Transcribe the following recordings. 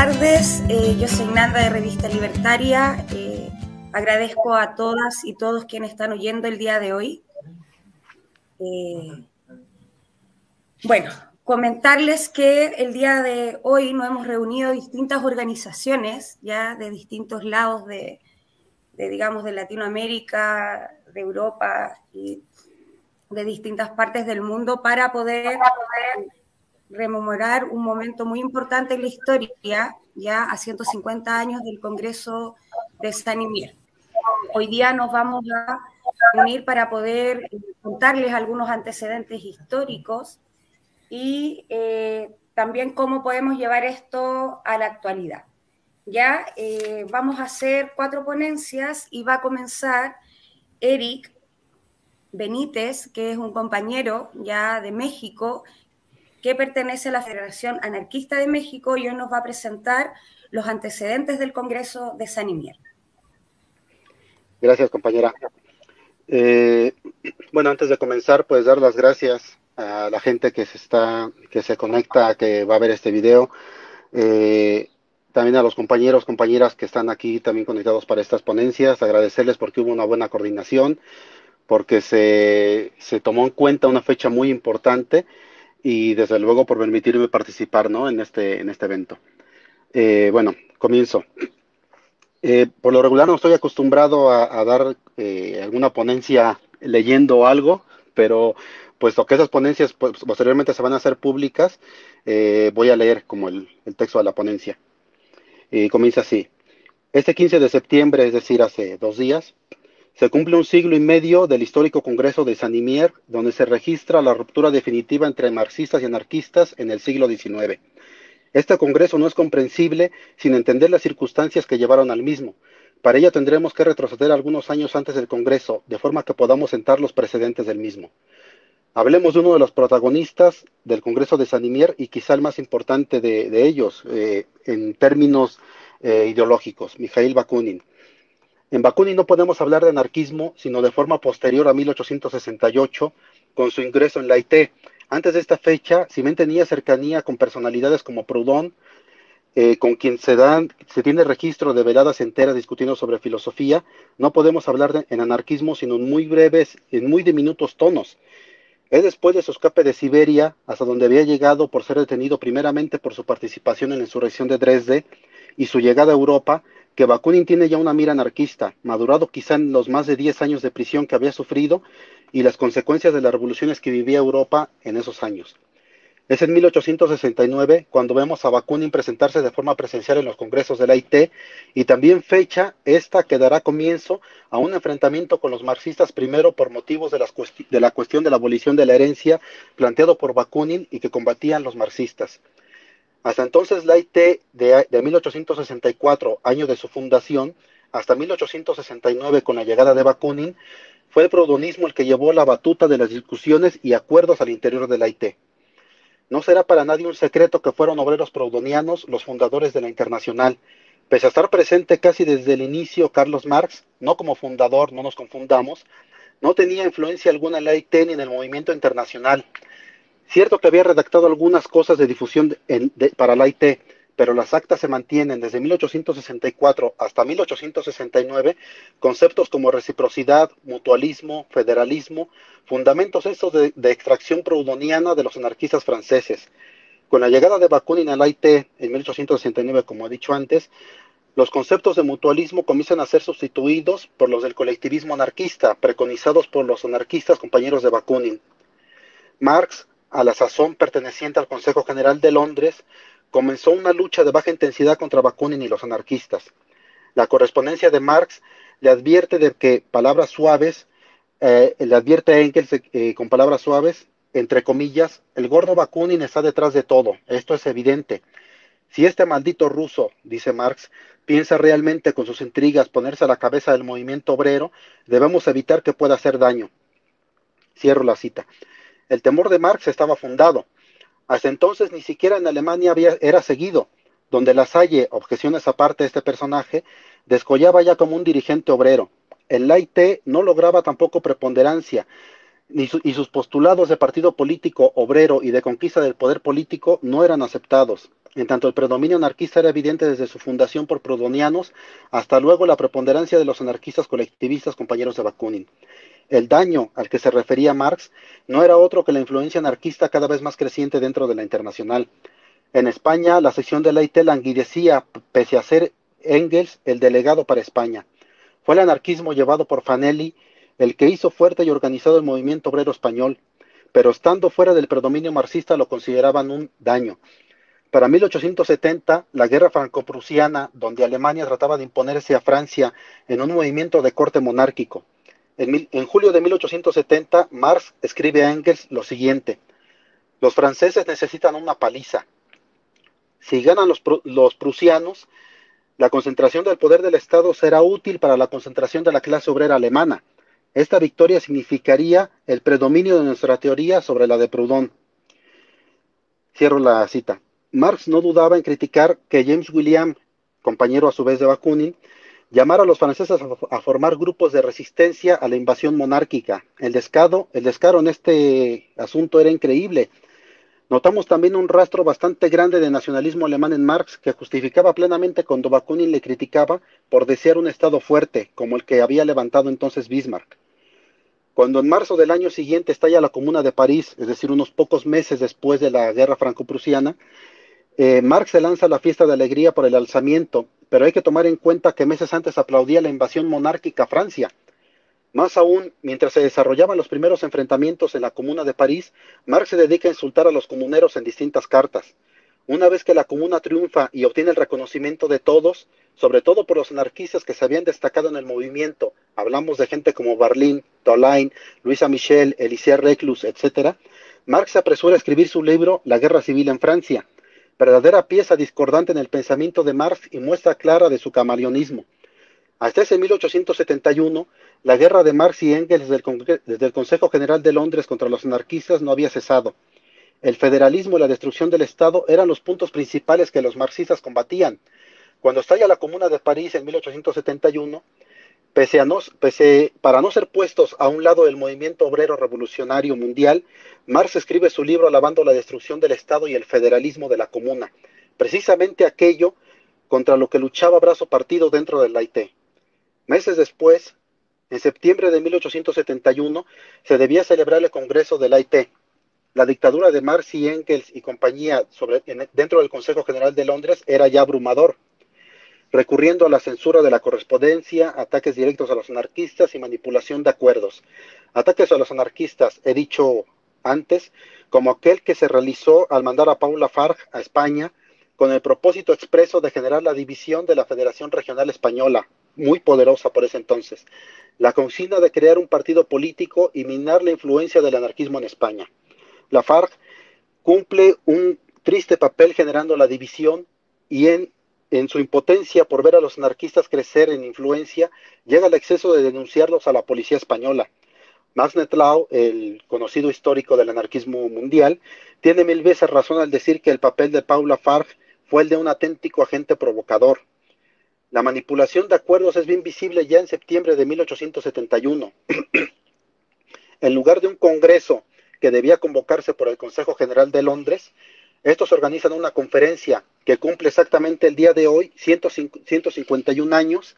tardes, yo soy Nanda de Revista Libertaria. Agradezco a todas y todos quienes están oyendo el día de hoy. Bueno, comentarles que el día de hoy nos hemos reunido distintas organizaciones ya de distintos lados de Latinoamérica, de Europa y de distintas partes del mundo para poder rememorar un momento muy importante en la historia, ya a 150 años del Congreso de Saint-Imier. Hoy día nos vamos a reunir para poder contarles algunos antecedentes históricos y también cómo podemos llevar esto a la actualidad. Ya vamos a hacer 4 ponencias y va a comenzar Eric Benítez, que es un compañero ya de México, que pertenece a la Federación Anarquista de México, y hoy nos va a presentar los antecedentes del Congreso de Saint-Imier. Gracias, compañera. Bueno, antes de comenzar, pues dar las gracias a la gente que se conecta, que va a ver este video, también a los compañeros, compañeras que están aquí también conectados para estas ponencias, agradecerles porque hubo una buena coordinación, porque se tomó en cuenta una fecha muy importante, y desde luego por permitirme participar, ¿no?, en este evento. Bueno, comienzo. Por lo regular no estoy acostumbrado a dar alguna ponencia leyendo algo, pero puesto que esas ponencias posteriormente se van a hacer públicas, voy a leer como el texto de la ponencia. Y comienza así. Este 15 de septiembre, es decir, hace 2 días, se cumple un siglo y medio del histórico Congreso de Saint-Imier, donde se registra la ruptura definitiva entre marxistas y anarquistas en el siglo XIX. Este Congreso no es comprensible sin entender las circunstancias que llevaron al mismo. Para ello tendremos que retroceder algunos años antes del Congreso, de forma que podamos sentar los precedentes del mismo. Hablemos de uno de los protagonistas del Congreso de Saint-Imier y quizá el más importante de ellos en términos ideológicos, Mijail Bakunin. En Bakunin no podemos hablar de anarquismo, sino de forma posterior a 1868, con su ingreso en la IT. Antes de esta fecha, si bien tenía cercanía con personalidades como Proudhon, con quien se tiene registro de veladas enteras discutiendo sobre filosofía, no podemos hablar en anarquismo sino en muy diminutos tonos. Es después de su escape de Siberia, hasta donde había llegado por ser detenido primeramente por su participación en la insurrección de Dresde y su llegada a Europa, que Bakunin tiene ya una mira anarquista, madurado quizá en los más de 10 años de prisión que había sufrido y las consecuencias de las revoluciones que vivía Europa en esos años. Es en 1869 cuando vemos a Bakunin presentarse de forma presencial en los congresos de la IT, y también fecha esta que dará comienzo a un enfrentamiento con los marxistas, primero por motivos de la cuestión de la abolición de la herencia planteado por Bakunin y que combatían los marxistas. Hasta entonces la IT de 1864, año de su fundación, hasta 1869 con la llegada de Bakunin, fue el proudhonismo el que llevó la batuta de las discusiones y acuerdos al interior de la IT. No será para nadie un secreto que fueron obreros proudhonianos los fundadores de la Internacional. Pese a estar presente casi desde el inicio Carlos Marx, no como fundador, no nos confundamos, no tenía influencia alguna en la IT ni en el movimiento internacional. Cierto que había redactado algunas cosas de difusión para la IT, pero las actas se mantienen desde 1864 hasta 1869, conceptos como reciprocidad, mutualismo, federalismo, fundamentos estos de extracción proudhoniana de los anarquistas franceses. Con la llegada de Bakunin a la IT en 1869, como he dicho antes, los conceptos de mutualismo comienzan a ser sustituidos por los del colectivismo anarquista, preconizados por los anarquistas compañeros de Bakunin. Marx, a la sazón perteneciente al Consejo General de Londres, comenzó una lucha de baja intensidad contra Bakunin y los anarquistas. La correspondencia de Marx le advierte de que palabras suaves, le advierte a Engels con palabras suaves, entre comillas, el gordo Bakunin está detrás de todo, esto es evidente. Si este maldito ruso, dice Marx, piensa realmente con sus intrigas ponerse a la cabeza del movimiento obrero, debemos evitar que pueda hacer daño. Cierro la cita. El temor de Marx estaba fundado. Hasta entonces ni siquiera en Alemania era seguido, donde la Haya, objeciones aparte de este personaje, descollaba ya como un dirigente obrero. El IT no lograba tampoco preponderancia, y sus postulados de partido político obrero y de conquista del poder político no eran aceptados. En tanto, el predominio anarquista era evidente desde su fundación por proudhonianos hasta luego la preponderancia de los anarquistas colectivistas compañeros de Bakunin. El daño al que se refería Marx no era otro que la influencia anarquista cada vez más creciente dentro de la Internacional. En España, la sección de la IT languidecía, pese a ser Engels el delegado para España. Fue el anarquismo llevado por Fanelli el que hizo fuerte y organizado el movimiento obrero español, pero estando fuera del predominio marxista lo consideraban un daño. Para 1870, la guerra franco-prusiana, donde Alemania trataba de imponerse a Francia en un movimiento de corte monárquico. En julio de 1870, Marx escribe a Engels lo siguiente: los franceses necesitan una paliza. Si ganan los prusianos, la concentración del poder del Estado será útil para la concentración de la clase obrera alemana. Esta victoria significaría el predominio de nuestra teoría sobre la de Proudhon. Cierro la cita. Marx no dudaba en criticar que James William, compañero a su vez de Bakunin, llamara a los franceses a formar grupos de resistencia a la invasión monárquica. El descaro en este asunto era increíble. Notamos también un rastro bastante grande de nacionalismo alemán en Marx, que justificaba plenamente cuando Bakunin le criticaba por desear un Estado fuerte, como el que había levantado entonces Bismarck. Cuando en marzo del año siguiente estalla la Comuna de París, es decir, unos pocos meses después de la guerra franco-prusiana, Marx se lanza a la fiesta de alegría por el alzamiento, pero hay que tomar en cuenta que meses antes aplaudía la invasión monárquica a Francia. Más aún, mientras se desarrollaban los primeros enfrentamientos en la Comuna de París, Marx se dedica a insultar a los comuneros en distintas cartas. Una vez que la Comuna triunfa y obtiene el reconocimiento de todos, sobre todo por los anarquistas que se habían destacado en el movimiento, hablamos de gente como Berlín, Tolain, Luisa Michel, Elysée Reclus, etc., Marx se apresura a escribir su libro La Guerra Civil en Francia, verdadera pieza discordante en el pensamiento de Marx y muestra clara de su camaleonismo. Hasta ese 1871, la guerra de Marx y Engels desde el Consejo General de Londres contra los anarquistas no había cesado. El federalismo y la destrucción del Estado eran los puntos principales que los marxistas combatían. Cuando estalla la Comuna de París en 1871, para no ser puestos a un lado del movimiento obrero revolucionario mundial, Marx escribe su libro alabando la destrucción del Estado y el federalismo de la Comuna, precisamente aquello contra lo que luchaba brazo partido dentro del IT. Meses después, en septiembre de 1871, se debía celebrar el Congreso del IT. La dictadura de Marx y Engels y compañía dentro del Consejo General de Londres era ya abrumador, recurriendo a la censura de la correspondencia, ataques directos a los anarquistas y manipulación de acuerdos. Ataques a los anarquistas, he dicho antes, como aquel que se realizó al mandar a Paul Lafargue a España con el propósito expreso de generar la división de la Federación Regional Española, muy poderosa por ese entonces, la consigna de crear un partido político y minar la influencia del anarquismo en España. Lafargue cumple un triste papel generando la división y en su impotencia por ver a los anarquistas crecer en influencia, llega al exceso de denunciarlos a la policía española. Max Nettlau, el conocido histórico del anarquismo mundial, tiene mil veces razón al decir que el papel de Paul Lafargue fue el de un auténtico agente provocador. La manipulación de acuerdos es bien visible ya en septiembre de 1871. En lugar de un congreso que debía convocarse por el Consejo General de Londres, estos organizan una conferencia que cumple exactamente el día de hoy, 151 años,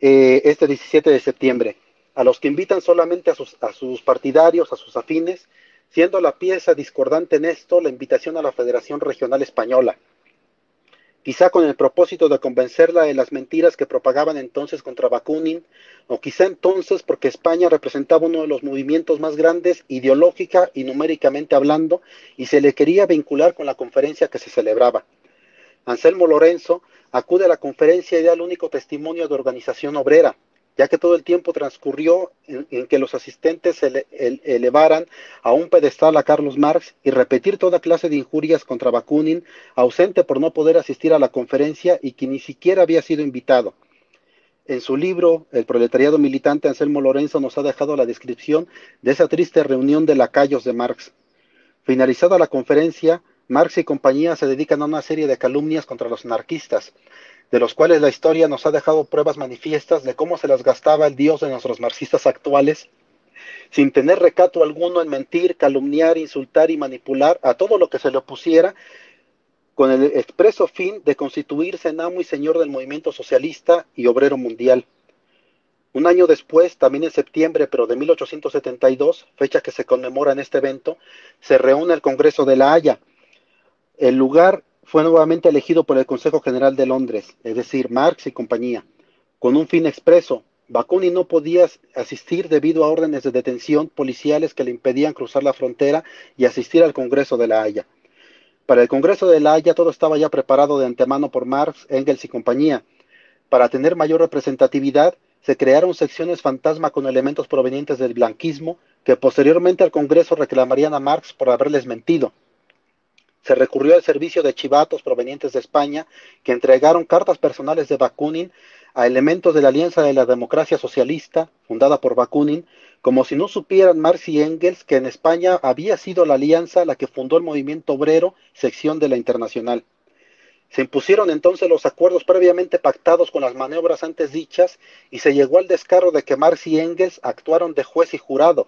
este 17 de septiembre, a los que invitan solamente a sus partidarios, a sus afines, siendo la pieza discordante en esto la invitación a la Federación Regional Española, quizá con el propósito de convencerla de las mentiras que propagaban entonces contra Bakunin, o quizá entonces porque España representaba uno de los movimientos más grandes ideológica y numéricamente hablando, y se le quería vincular con la conferencia que se celebraba. Anselmo Lorenzo acude a la conferencia y da el único testimonio de organización obrera, ya que todo el tiempo transcurrió en que los asistentes elevaran a un pedestal a Carlos Marx y repetir toda clase de injurias contra Bakunin, ausente por no poder asistir a la conferencia y que ni siquiera había sido invitado. En su libro, El proletariado militante, Anselmo Lorenzo nos ha dejado la descripción de esa triste reunión de lacayos de Marx. Finalizada la conferencia, Marx y compañía se dedican a una serie de calumnias contra los anarquistas, de los cuales la historia nos ha dejado pruebas manifiestas de cómo se las gastaba el dios de nuestros marxistas actuales, sin tener recato alguno en mentir, calumniar, insultar y manipular a todo lo que se le opusiera, con el expreso fin de constituirse en amo y señor del movimiento socialista y obrero mundial. Un año después, también en septiembre, pero de 1872, fecha que se conmemora en este evento, se reúne el Congreso de la Haya. El lugar fue nuevamente elegido por el Consejo General de Londres, es decir, Marx y compañía, con un fin expreso. Bakunin no podía asistir debido a órdenes de detención policiales que le impedían cruzar la frontera y asistir al Congreso de la Haya. Para el Congreso de la Haya todo estaba ya preparado de antemano por Marx, Engels y compañía. Para tener mayor representatividad, se crearon secciones fantasma con elementos provenientes del blanquismo que posteriormente al Congreso reclamarían a Marx por haberles mentido. Se recurrió al servicio de chivatos provenientes de España que entregaron cartas personales de Bakunin a elementos de la Alianza de la Democracia Socialista, fundada por Bakunin, como si no supieran Marx y Engels que en España había sido la Alianza la que fundó el movimiento obrero, sección de la Internacional. Se impusieron entonces los acuerdos previamente pactados con las maniobras antes dichas y se llegó al descaro de que Marx y Engels actuaron de juez y jurado,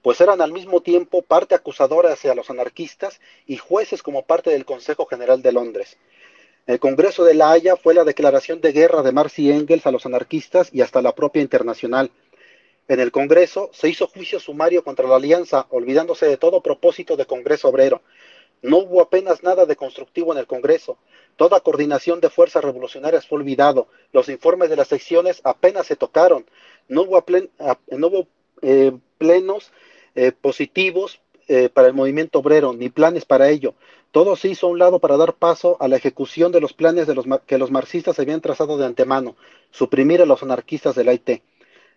pues eran al mismo tiempo parte acusadora hacia los anarquistas y jueces como parte del Consejo General de Londres. El Congreso de la Haya fue la declaración de guerra de Marx y Engels a los anarquistas y hasta la propia Internacional. En el Congreso se hizo juicio sumario contra la Alianza, olvidándose de todo propósito de Congreso Obrero. No hubo apenas nada de constructivo en el Congreso. Toda coordinación de fuerzas revolucionarias fue olvidado. Los informes de las secciones apenas se tocaron. No hubo, plenos positivos para el movimiento obrero, ni planes para ello. Todo se hizo a un lado para dar paso a la ejecución de los planes que los marxistas habían trazado de antemano, suprimir a los anarquistas del AIT.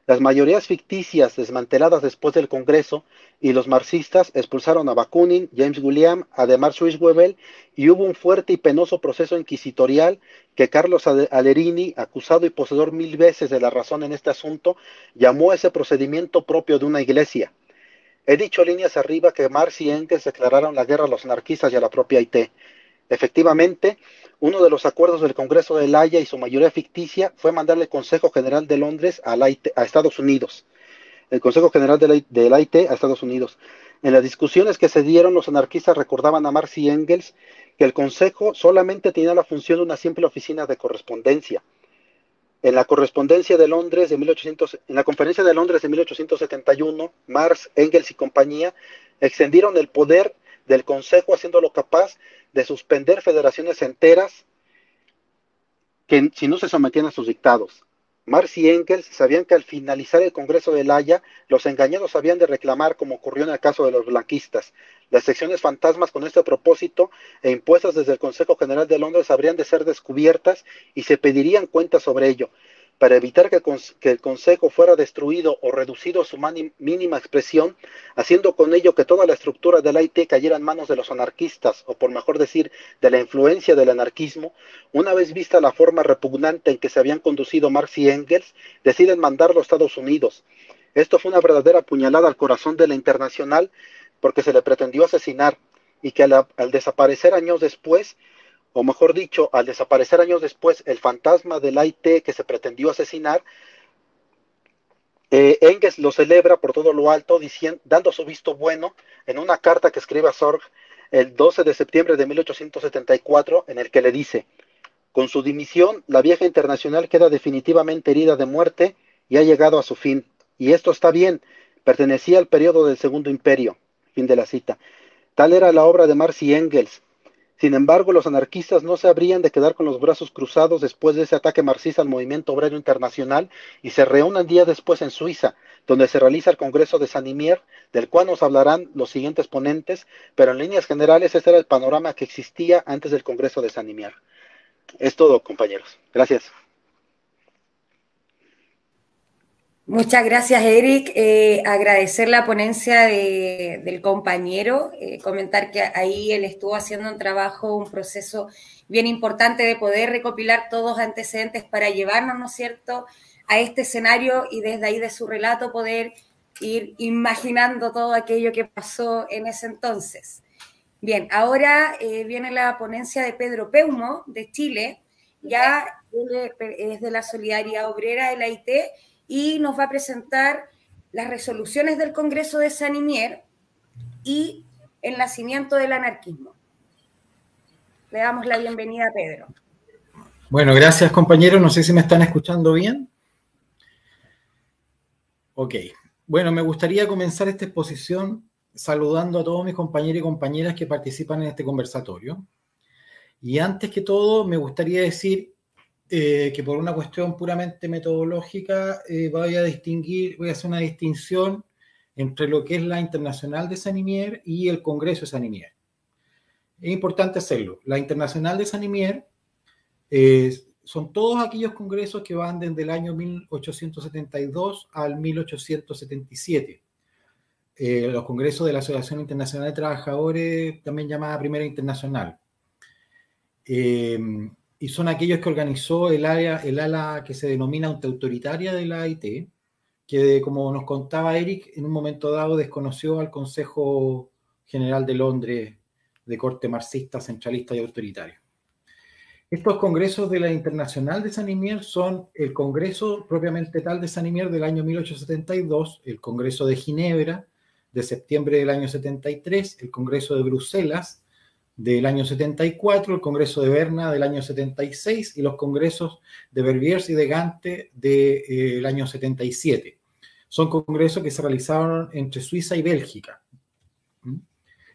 Las mayorías ficticias desmanteladas después del Congreso y los marxistas expulsaron a Bakunin, James Guillaume, además Schwitzguébel, y hubo un fuerte y penoso proceso inquisitorial que Carlos Alerini, acusado y poseedor 1000 veces de la razón en este asunto, llamó ese procedimiento propio de una iglesia. He dicho líneas arriba que Marx y Engels declararon la guerra a los anarquistas y a la propia AIT. Efectivamente, uno de los acuerdos del Congreso de la Haya y su mayoría ficticia fue mandarle el Consejo General de Londres a Estados Unidos. El Consejo General de la AIT a Estados Unidos. En las discusiones que se dieron, los anarquistas recordaban a Marx y Engels que el Consejo solamente tenía la función de una simple oficina de correspondencia. En la Conferencia de Londres de 1871, Marx, Engels y compañía extendieron el poder del Consejo haciéndolo capaz de suspender federaciones enteras que si no se sometían a sus dictados. Marx y Engels sabían que al finalizar el Congreso de la Haya, los engañados habían de reclamar, como ocurrió en el caso de los blanquistas. Las secciones fantasmas con este propósito e impuestas desde el Consejo General de Londres habrían de ser descubiertas y se pedirían cuentas sobre ello. Para evitar que el Consejo fuera destruido o reducido a su mínima expresión, haciendo con ello que toda la estructura del AIT cayera en manos de los anarquistas, o por mejor decir, de la influencia del anarquismo, una vez vista la forma repugnante en que se habían conducido Marx y Engels, deciden mandarlo a Estados Unidos. Esto fue una verdadera puñalada al corazón de la Internacional, porque se le pretendió asesinar, y que al desaparecer años después, o mejor dicho, al desaparecer años después el fantasma del AIT que se pretendió asesinar, Engels lo celebra por todo lo alto, dando su visto bueno en una carta que escribe a Sorg el 12 de septiembre de 1874, en el que le dice: con su dimisión, la vieja Internacional queda definitivamente herida de muerte y ha llegado a su fin. Y esto está bien, pertenecía al periodo del Segundo Imperio. Fin de la cita. Tal era la obra de Marx y Engels. Sin embargo, los anarquistas no se habrían de quedar con los brazos cruzados después de ese ataque marxista al movimiento obrero internacional y se reúnen días después en Suiza, donde se realiza el Congreso de Saint-Imier, del cual nos hablarán los siguientes ponentes, pero en líneas generales ese era el panorama que existía antes del Congreso de Saint-Imier. Es todo, compañeros. Gracias. Muchas gracias, Eric. Agradecer la ponencia del compañero, comentar que ahí él estuvo haciendo un trabajo, un proceso bien importante de poder recopilar todos los antecedentes para llevarnos, ¿no es cierto?, a este escenario y desde ahí de su relato poder ir imaginando todo aquello que pasó en ese entonces. Bien, ahora viene la ponencia de Pedro Peumo, de Chile, ya es de la Solidaridad Obrera de la AIT, y nos va a presentar las resoluciones del Congreso de Saint-Imier y el nacimiento del anarquismo. Le damos la bienvenida a Pedro. Bueno, gracias compañeros, no sé si me están escuchando bien. Ok, bueno, me gustaría comenzar esta exposición saludando a todos mis compañeros y compañeras que participan en este conversatorio. Y antes que todo, me gustaría decir que por una cuestión puramente metodológica voy a hacer una distinción entre lo que es la Internacional de Saint-Imier y el Congreso de Saint-Imier. Es importante hacerlo. La Internacional de Saint-Imier son todos aquellos congresos que van desde el año 1872 al 1877. Los congresos de la Asociación Internacional de Trabajadores, también llamada Primera Internacional. Y son aquellos que organizó el ala que se denomina antiautoritaria de la AIT, que, como nos contaba Eric, en un momento dado desconoció al Consejo General de Londres de corte marxista, centralista y autoritario. Estos congresos de la Internacional de Saint-Imier son el Congreso propiamente tal de Saint-Imier del año 1872, el Congreso de Ginebra de septiembre del año 73, el Congreso de Bruselas del año 74, el Congreso de Berna del año 76 y los congresos de Verviers y de Gante del año 77. Son congresos que se realizaron entre Suiza y Bélgica.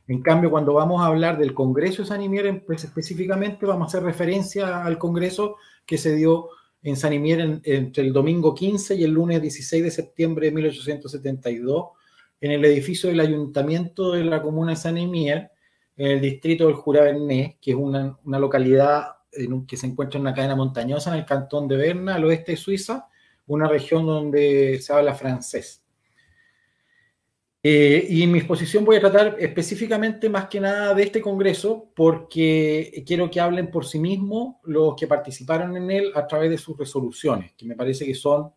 En cambio, cuando vamos a hablar del Congreso de Saint-Imier, pues específicamente vamos a hacer referencia al Congreso que se dio en Saint-Imier entre el domingo 15 y el lunes 16 de septiembre de 1872 en el edificio del Ayuntamiento de la Comuna de Saint-Imier, en el distrito del Jura-Bernet, que es una localidad que se encuentra en una cadena montañosa en el cantón de Berna, al oeste de Suiza, una región donde se habla francés. Y en mi exposición voy a tratar específicamente más que nada de este congreso, porque quiero que hablen por sí mismos los que participaron en él a través de sus resoluciones, que me parece que son,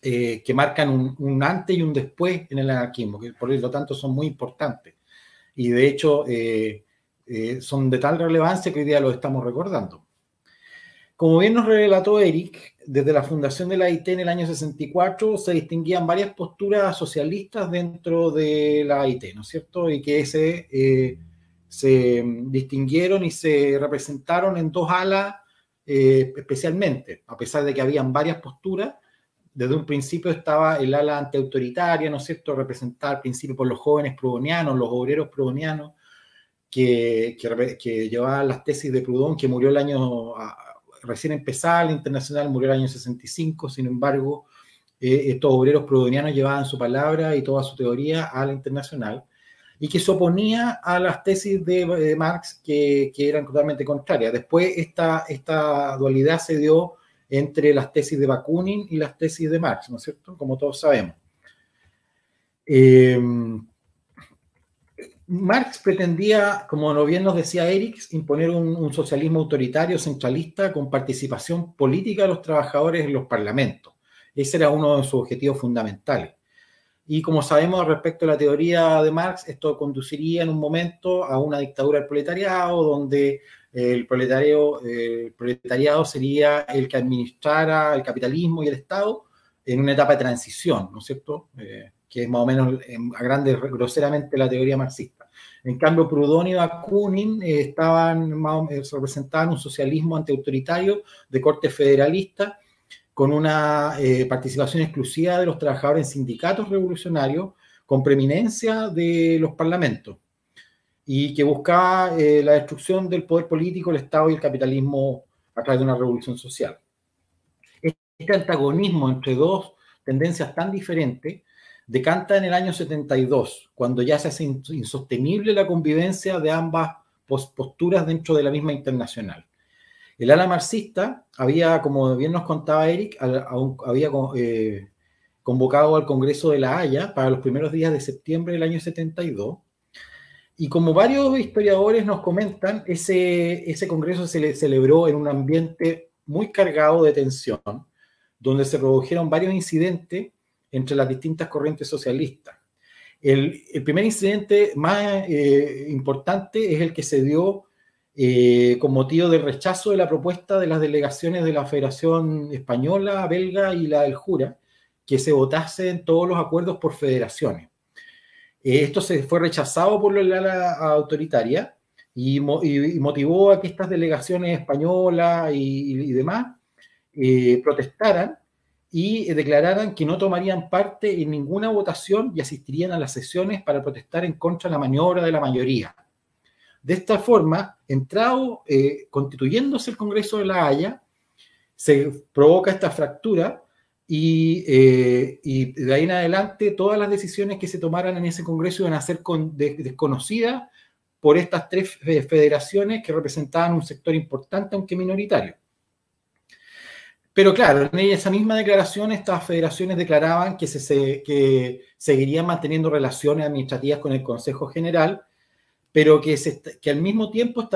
que marcan un antes y un después en el anarquismo, que por lo tanto son muy importantes. Y de hecho son de tal relevancia que hoy día los estamos recordando. Como bien nos relató Eric, desde la fundación de la AIT en el año 64 se distinguían varias posturas socialistas dentro de la AIT, ¿no es cierto? Y que se distinguieron y se representaron en dos alas especialmente, a pesar de que habían varias posturas. Desde un principio estaba el ala antiautoritaria, ¿no es cierto?, representada al principio por los jóvenes proudhonianos, los obreros proudhonianos, que llevaban las tesis de Proudhon, que murió el año, recién empezada la Internacional, murió el año 65, sin embargo, estos obreros proudhonianos llevaban su palabra y toda su teoría a la Internacional, y que se oponía a las tesis de Marx, que eran totalmente contrarias. Después esta dualidad se dio entre las tesis de Bakunin y las tesis de Marx, ¿no es cierto?, como todos sabemos. Marx pretendía, como bien nos decía Eric, imponer un socialismo autoritario, centralista, con participación política de los trabajadores en los parlamentos. Ese era uno de sus objetivos fundamentales. Y como sabemos respecto a la teoría de Marx, esto conduciría en un momento a una dictadura del proletariado, donde el proletariado sería el que administrara el capitalismo y el Estado en una etapa de transición, ¿no es cierto? Que es más o menos, a grandes, groseramente, la teoría marxista. En cambio, Proudhon y Bakunin representaban un socialismo antiautoritario de corte federalista, con una participación exclusiva de los trabajadores en sindicatos revolucionarios, con preeminencia de los parlamentos, y que buscaba la destrucción del poder político, el Estado y el capitalismo a través de una revolución social. Este antagonismo entre dos tendencias tan diferentes decanta en el año 72, cuando ya se hace insostenible la convivencia de ambas posturas dentro de la misma Internacional. El ala marxista había, como bien nos contaba Eric, convocado al Congreso de la Haya para los primeros días de septiembre del año 72, y como varios historiadores nos comentan, ese congreso se celebró en un ambiente muy cargado de tensión, donde se produjeron varios incidentes entre las distintas corrientes socialistas. El primer incidente más importante es el que se dio con motivo del rechazo de la propuesta de las delegaciones de la Federación Española, Belga y la del Jura, que se votasen todos los acuerdos por federaciones. Esto se fue rechazado por la ala autoritaria y motivó a que estas delegaciones españolas y demás protestaran y declararan que no tomarían parte en ninguna votación y asistirían a las sesiones para protestar en contra de la maniobra de la mayoría. De esta forma, constituyéndose el Congreso de la Haya, se provoca esta fractura y de ahí en adelante todas las decisiones que se tomaran en ese Congreso iban a ser desconocidas por estas tres federaciones que representaban un sector importante, aunque minoritario. Pero claro, en esa misma declaración estas federaciones declaraban que, que seguirían manteniendo relaciones administrativas con el Consejo General, pero que al mismo tiempo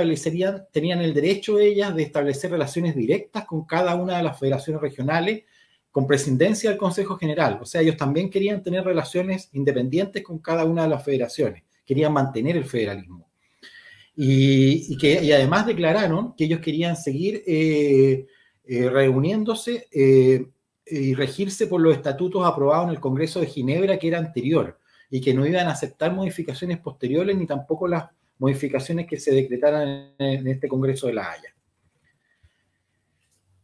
tenían el derecho ellas de establecer relaciones directas con cada una de las federaciones regionales con presidencia del Consejo General. O sea, ellos también querían tener relaciones independientes con cada una de las federaciones, querían mantener el federalismo. Y además declararon que ellos querían seguir reuniéndose y regirse por los estatutos aprobados en el Congreso de Ginebra, que era anterior, y que no iban a aceptar modificaciones posteriores ni tampoco las modificaciones que se decretaran en este Congreso de la Haya.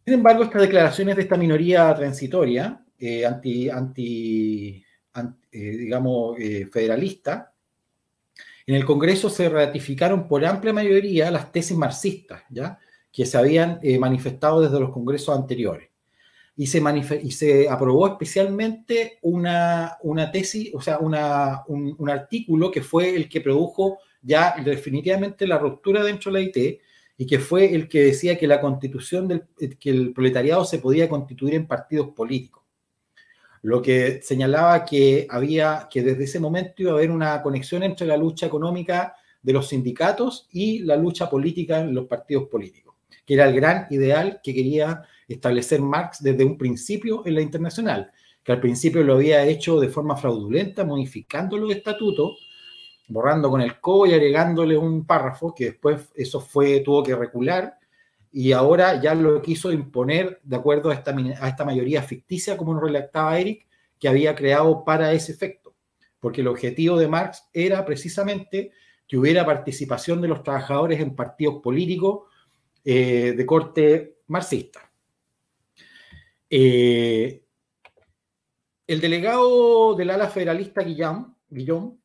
Sin embargo, estas declaraciones de esta minoría transitoria, federalista, en el Congreso se ratificaron por amplia mayoría las tesis marxistas, ¿ya?, que se habían manifestado desde los congresos anteriores. Y se aprobó especialmente una tesis, o sea, un artículo que fue el que produjo ya definitivamente la ruptura dentro de la IT y que fue el que decía que la constitución que el proletariado se podía constituir en partidos políticos. Lo que señalaba que desde ese momento iba a haber una conexión entre la lucha económica de los sindicatos y la lucha política en los partidos políticos, que era el gran ideal que quería establecer Marx desde un principio en la Internacional, que al principio lo había hecho de forma fraudulenta, modificando los estatutos, borrando con el codo y agregándole un párrafo, que después eso tuvo que recular, y ahora ya lo quiso imponer de acuerdo a esta mayoría ficticia, como nos redactaba Eric, que había creado para ese efecto. Porque el objetivo de Marx era precisamente que hubiera participación de los trabajadores en partidos políticos de corte marxista. El delegado del ala federalista Guillaume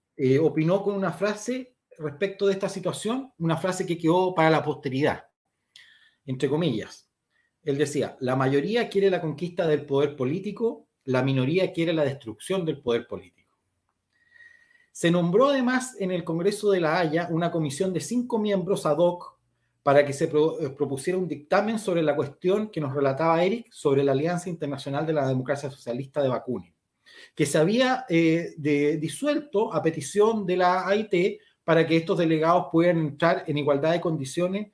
opinó con una frase respecto de esta situación, una frase que quedó para la posteridad. Entre comillas, él decía: la mayoría quiere la conquista del poder político, la minoría quiere la destrucción del poder político. Se nombró además en el Congreso de la Haya una comisión de 5 miembros ad hoc para que se propusiera un dictamen sobre la cuestión que nos relataba Eric sobre la Alianza Internacional de la Democracia Socialista de Bakunin, que se había disuelto a petición de la AIT para que estos delegados pudieran entrar en igualdad de condiciones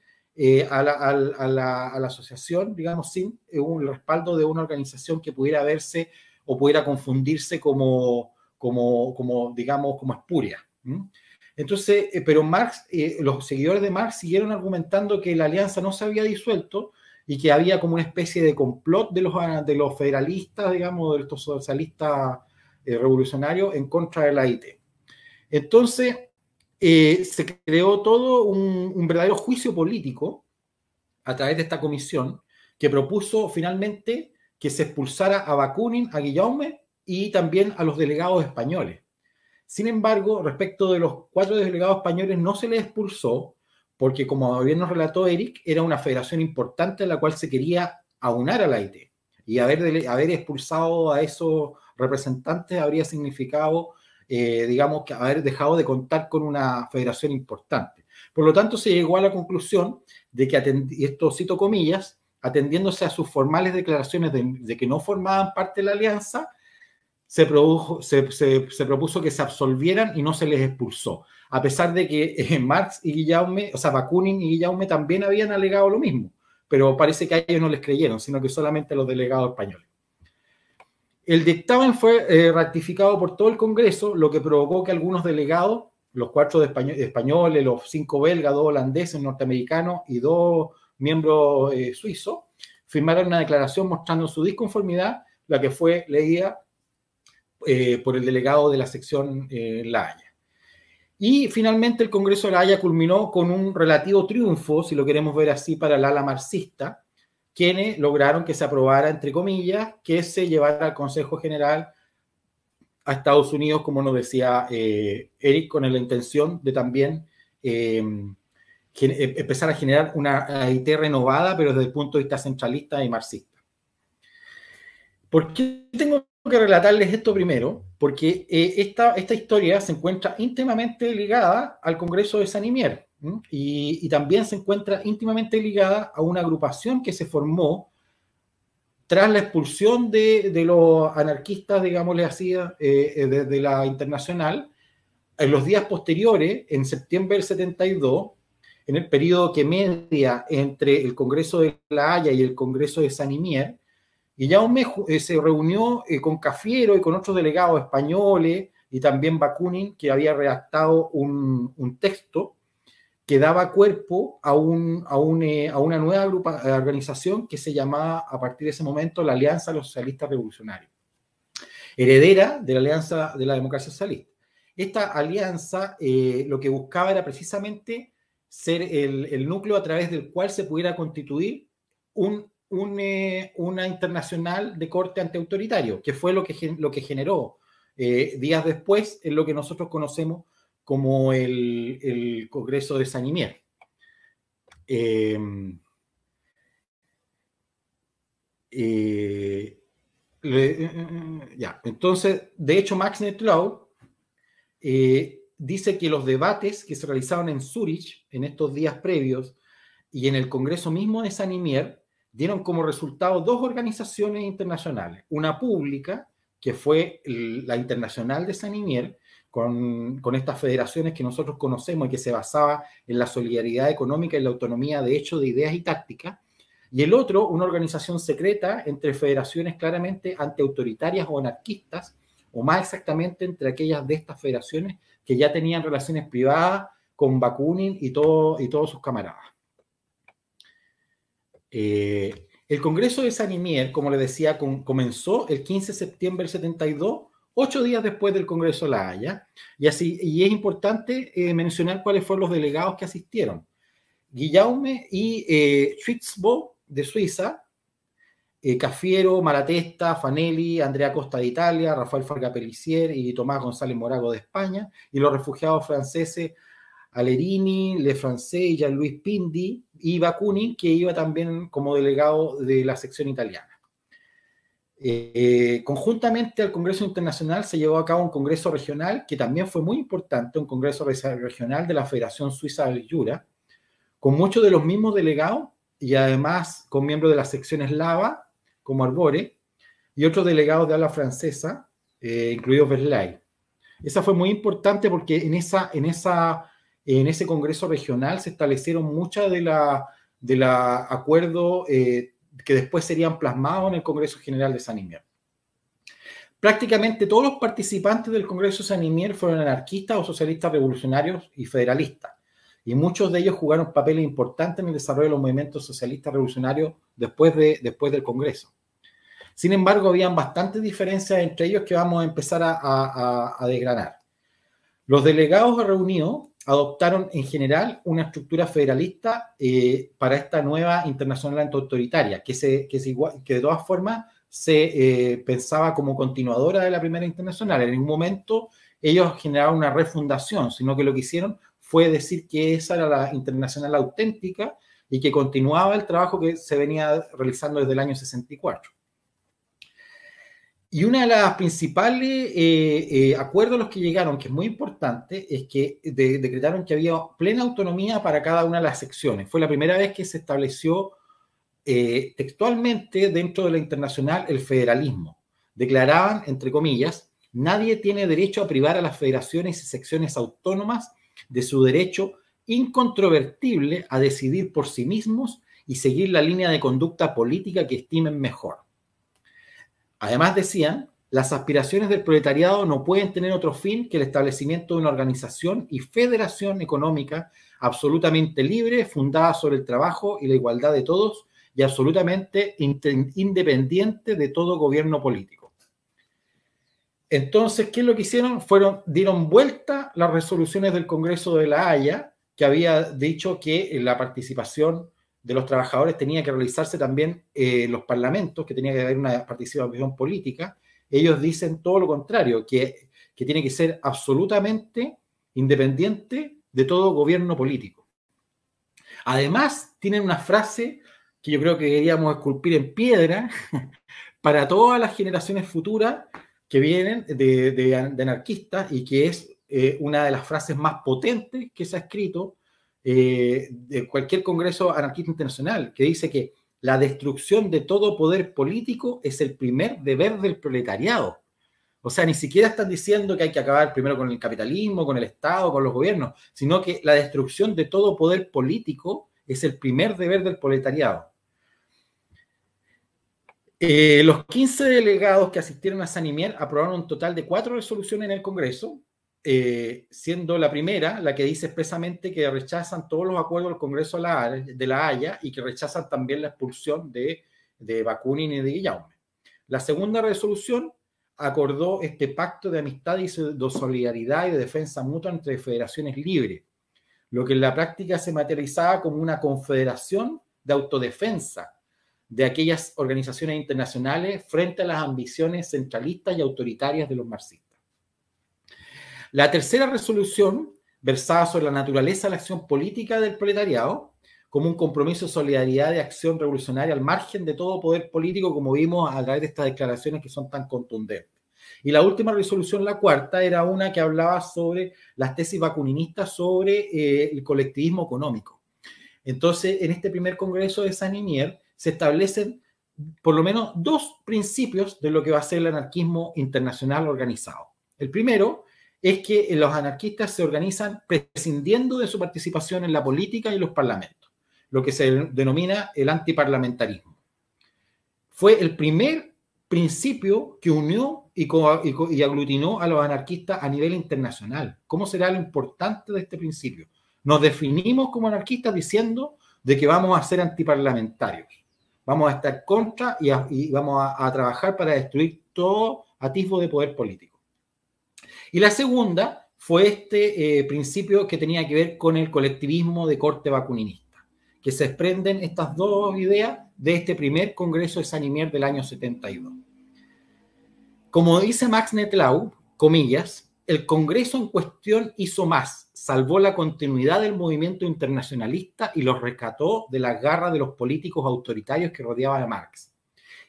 a la asociación, digamos, sin un respaldo de una organización que pudiera verse o pudiera confundirse como espuria. Entonces, pero Marx, los seguidores de Marx siguieron argumentando que la alianza no se había disuelto y que había como una especie de complot de los federalistas, digamos, de estos socialistas revolucionarios en contra de la IT. Entonces, se creó todo un verdadero juicio político a través de esta comisión que propuso finalmente que se expulsara a Bakunin, a Guillaume y también a los delegados españoles. Sin embargo, respecto de los 4 delegados españoles no se les expulsó porque, como bien nos relató Eric, era una federación importante a la cual se quería aunar a la IT, y haber expulsado a esos representantes habría significado digamos que haber dejado de contar con una federación importante. Por lo tanto, se llegó a la conclusión de que, esto cito comillas, atendiéndose a sus formales declaraciones de que no formaban parte de la alianza, se propuso que se absolvieran y no se les expulsó, a pesar de que Marx y Guillaume, o sea, Bakunin y Guillaume también habían alegado lo mismo, pero parece que a ellos no les creyeron, sino que solamente a los delegados españoles. El dictamen fue ratificado por todo el Congreso, lo que provocó que algunos delegados, los 4 españoles, los 5 belgas, 2 holandeses, norteamericanos y 2 miembros suizos, firmaron una declaración mostrando su disconformidad, la que fue leída por el delegado de la sección La Haya. Y finalmente el Congreso de la Haya culminó con un relativo triunfo, si lo queremos ver así, para el ala marxista, quienes lograron que se aprobara, entre comillas, que se llevara al Consejo General a Estados Unidos, como nos decía Eric, con la intención de también empezar a generar una AIT renovada, pero desde el punto de vista centralista y marxista. ¿Por qué tengo que relatarles esto primero? Porque esta historia se encuentra íntimamente ligada al Congreso de Saint-Imier, ¿sí? Y también se encuentra íntimamente ligada a una agrupación que se formó tras la expulsión de los anarquistas, digámosle así, de la Internacional, en los días posteriores, en septiembre del 72, en el periodo que media entre el Congreso de la Haya y el Congreso de Saint-Imier, Guillaume se reunió con Cafiero y con otros delegados españoles y también Bakunin, que había redactado un texto que daba cuerpo a una nueva organización que se llamaba a partir de ese momento la Alianza de los Socialistas Revolucionarios, heredera de la Alianza de la Democracia Socialista. Esta alianza lo que buscaba era precisamente ser el núcleo a través del cual se pudiera constituir una internacional de corte antiautoritario, que fue lo que generó días después en lo que nosotros conocemos como el Congreso de Saint-Imier. Entonces, de hecho, Max Nettlau dice que los debates que se realizaban en Zúrich en estos días previos y en el Congreso mismo de Saint-Imier dieron como resultado dos organizaciones internacionales, una pública, que fue la Internacional de Saint-Imier, con estas federaciones que nosotros conocemos y que se basaba en la solidaridad económica y la autonomía de hecho, de ideas y tácticas, y el otro, una organización secreta entre federaciones claramente antiautoritarias o anarquistas, o más exactamente entre aquellas de estas federaciones que ya tenían relaciones privadas con Bakunin y todos sus camaradas. El Congreso de Saint-Imier, como les decía, comenzó el 15 de septiembre del 72, 8 días después del Congreso de La Haya, y es importante mencionar cuáles fueron los delegados que asistieron. Guillaume y Schwitzguébel de Suiza, Cafiero, Malatesta, Fanelli, Andrea Costa de Italia, Rafael Farga Pelicier y Tomás González Morago de España, y los refugiados franceses Alerini, Le Francais, Jean-Louis Pindi y Bakunin, que iba también como delegado de la sección italiana. Conjuntamente al Congreso Internacional se llevó a cabo un congreso regional que también fue muy importante, un congreso regional de la Federación Suiza del Jura, con muchos de los mismos delegados y además con miembros de las secciones Lava, como Arbore, y otros delegados de habla francesa, incluidos Verlaine. Esa fue muy importante porque en ese Congreso Regional se establecieron muchas de la acuerdos que después serían plasmados en el Congreso General de Saint-Imier. Prácticamente todos los participantes del Congreso de Saint-Imier fueron anarquistas o socialistas revolucionarios y federalistas, y muchos de ellos jugaron papeles importantes en el desarrollo de los movimientos socialistas revolucionarios después del Congreso. Sin embargo, habían bastantes diferencias entre ellos que vamos a empezar a desgranar. Los delegados reunidos adoptaron en general una estructura federalista para esta nueva internacional antiautoritaria, que de todas formas se pensaba como continuadora de la primera internacional. En ningún momento ellos generaron una refundación, sino que lo que hicieron fue decir que esa era la internacional auténtica y que continuaba el trabajo que se venía realizando desde el año 64. Y una de las principales acuerdos a los que llegaron, que es muy importante, es que decretaron que había plena autonomía para cada una de las secciones. Fue la primera vez que se estableció textualmente dentro de la internacional el federalismo. Declaraban, entre comillas, nadie tiene derecho a privar a las federaciones y secciones autónomas de su derecho incontrovertible a decidir por sí mismos y seguir la línea de conducta política que estimen mejor. Además decían, las aspiraciones del proletariado no pueden tener otro fin que el establecimiento de una organización y federación económica absolutamente libre, fundada sobre el trabajo y la igualdad de todos y absolutamente independiente de todo gobierno político. Entonces, ¿qué es lo que hicieron? Dieron vuelta las resoluciones del Congreso de la Haya, que había dicho que la participación de los trabajadores tenía que realizarse también en los parlamentos, que tenía que haber una participación política. Ellos dicen todo lo contrario, que tiene que ser absolutamente independiente de todo gobierno político. Además, tienen una frase que yo creo que queríamos esculpir en piedra para todas las generaciones futuras que vienen de anarquistas, y que es una de las frases más potentes que se ha escrito de cualquier congreso anarquista internacional, que dice que la destrucción de todo poder político es el primer deber del proletariado. O sea, ni siquiera están diciendo que hay que acabar primero con el capitalismo, con el Estado, con los gobiernos, sino que la destrucción de todo poder político es el primer deber del proletariado. Los 15 delegados que asistieron a Saint-Imier aprobaron un total de 4 resoluciones en el Congreso, siendo la primera la que dice expresamente que rechazan todos los acuerdos del Congreso de la Haya y que rechazan también la expulsión de Bakunin y de Guillaume. La segunda resolución acordó este pacto de amistad y de solidaridad y de defensa mutua entre federaciones libres, lo que en la práctica se materializaba como una confederación de autodefensa de aquellas organizaciones internacionales frente a las ambiciones centralistas y autoritarias de los marxistas. La tercera resolución versaba sobre la naturaleza de la acción política del proletariado como un compromiso de solidaridad de acción revolucionaria al margen de todo poder político, como vimos a través de estas declaraciones que son tan contundentes. Y la última resolución, la cuarta, era una que hablaba sobre las tesis bakuninistas sobre el colectivismo económico. Entonces, en este primer congreso de Saint-Imier se establecen por lo menos 2 principios de lo que va a ser el anarquismo internacional organizado. El primero es que los anarquistas se organizan prescindiendo de su participación en la política y los parlamentos, lo que se denomina el antiparlamentarismo. Fue el primer principio que unió y aglutinó a los anarquistas a nivel internacional. ¿Cómo será lo importante de este principio? Nos definimos como anarquistas diciendo de que vamos a ser antiparlamentarios, vamos a estar contra y vamos a trabajar para destruir todo atisbo de poder político. Y la segunda fue este principio que tenía que ver con el colectivismo de corte bakuninista, que se desprenden estas 2 ideas de este primer Congreso de Saint-Imier del año 72. Como dice Max Nettlau, comillas, el Congreso en cuestión hizo más, salvó la continuidad del movimiento internacionalista y los rescató de la garra de los políticos autoritarios que rodeaban a Marx.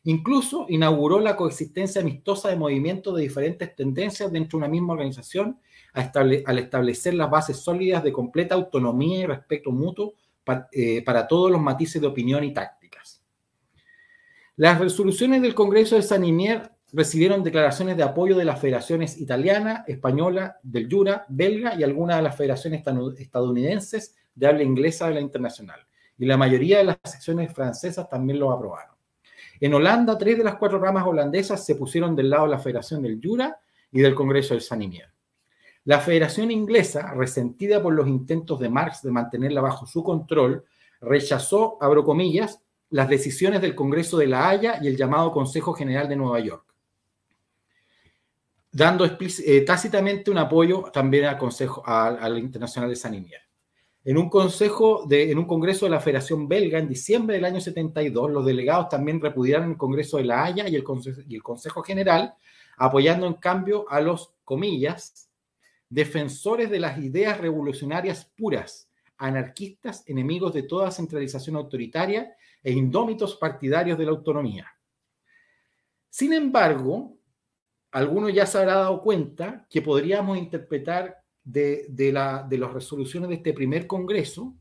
Incluso inauguró la coexistencia amistosa de movimientos de diferentes tendencias dentro de una misma organización al establecer las bases sólidas de completa autonomía y respeto mutuo para todos los matices de opinión y tácticas. Las resoluciones del Congreso de Saint-Imier recibieron declaraciones de apoyo de las federaciones italiana, española, del Jura, belga y algunas de las federaciones estadounidenses de habla inglesa de la Internacional. Y la mayoría de las secciones francesas también lo aprobaron. En Holanda, 3 de las 4 ramas holandesas se pusieron del lado de la Federación del Jura y del Congreso de Saint-Imier. La Federación Inglesa, resentida por los intentos de Marx de mantenerla bajo su control, rechazó, abro comillas, las decisiones del Congreso de la Haya y el llamado Consejo General de Nueva York, dando tácitamente un apoyo también al Consejo, al Internacional de Saint-Imier. En un congreso de la Federación Belga, en diciembre del año 72, los delegados también repudiaron el Congreso de la Haya y el Consejo General, apoyando en cambio a los, comillas, defensores de las ideas revolucionarias puras, anarquistas, enemigos de toda centralización autoritaria e indómitos partidarios de la autonomía. Sin embargo, algunos ya se habrá dado cuenta que podríamos interpretar de las resoluciones de este primer congreso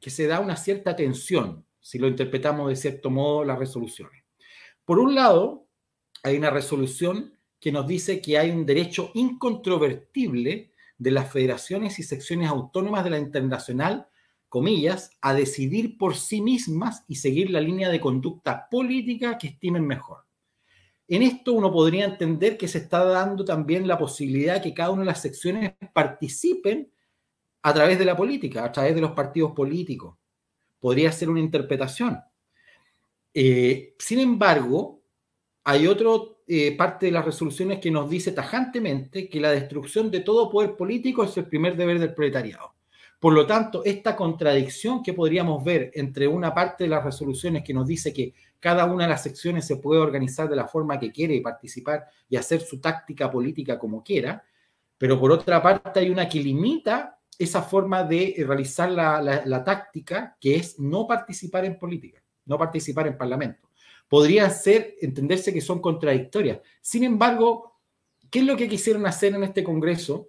que se da una cierta tensión, si lo interpretamos de cierto modo las resoluciones. Por un lado, hay una resolución que nos dice que hay un derecho incontrovertible de las federaciones y secciones autónomas de la Internacional, comillas, a decidir por sí mismas y seguir la línea de conducta política que estimen mejor. En esto uno podría entender que se está dando también la posibilidad de que cada una de las secciones participen a través de la política, a través de los partidos políticos. Podría ser una interpretación. Sin embargo, hay otro parte de las resoluciones que nos dice tajantemente que la destrucción de todo poder político es el primer deber del proletariado. Por lo tanto, esta contradicción que podríamos ver entre una parte de las resoluciones que nos dice que cada una de las secciones se puede organizar de la forma que quiere y participar y hacer su táctica política como quiera, pero por otra parte hay una que limita esa forma de realizar la táctica, que es no participar en política, no participar en parlamento. Podría ser, entenderse que son contradictorias. Sin embargo, ¿qué es lo que quisieron hacer en este Congreso?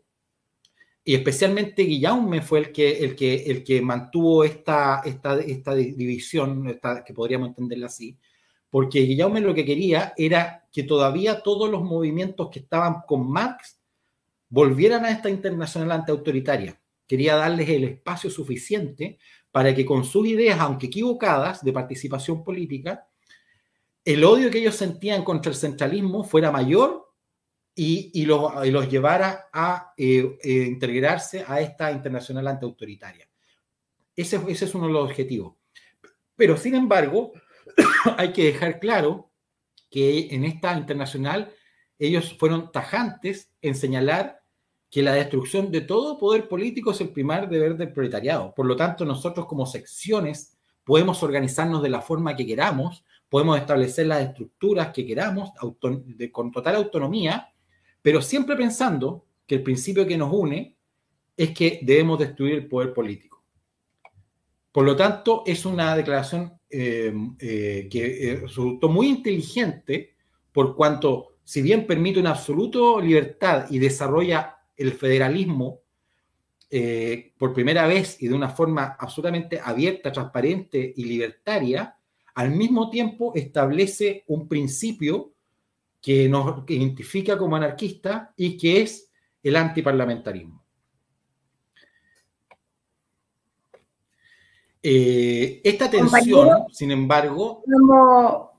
Y especialmente Guillaume fue el que mantuvo esta división, que podríamos entenderla así, porque Guillaume lo que quería era que todavía todos los movimientos que estaban con Marx volvieran a esta internacional antiautoritaria. Quería darles el espacio suficiente para que con sus ideas, aunque equivocadas, de participación política, el odio que ellos sentían contra el centralismo fuera mayor y los llevara a integrarse a esta internacional antiautoritaria. Ese es uno de los objetivos. Pero, sin embargo, hay que dejar claro que en esta internacional ellos fueron tajantes en señalar que la destrucción de todo poder político es el primer deber del proletariado. Por lo tanto, nosotros como secciones podemos organizarnos de la forma que queramos, podemos establecer las estructuras que queramos con total autonomía, pero siempre pensando que el principio que nos une es que debemos destruir el poder político. Por lo tanto, es una declaración que resultó muy inteligente, por cuanto, si bien permite una absoluta libertad y desarrolla el federalismo por primera vez y de una forma absolutamente abierta, transparente y libertaria, al mismo tiempo establece un principio que nos identifica como anarquistas y que es el antiparlamentarismo. Esta tensión, compañero, sin embargo...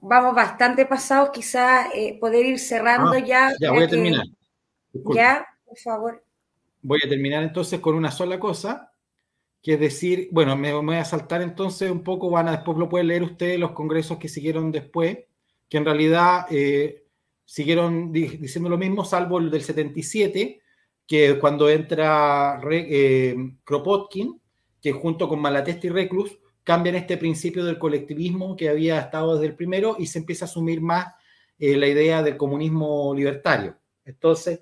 Vamos bastante pasados, quizás poder ir cerrando ya. Ya voy a terminar. Disculpa. Ya, por favor. Voy a terminar entonces con una sola cosa. Que es decir, bueno, me voy a saltar entonces un poco, después lo pueden leer ustedes los congresos que siguieron después, que en realidad siguieron diciendo lo mismo, salvo el del 77, que cuando entra Kropotkin, que junto con Malatesta y Reclus cambian este principio del colectivismo que había estado desde el primero y se empieza a asumir más la idea del comunismo libertario. Entonces,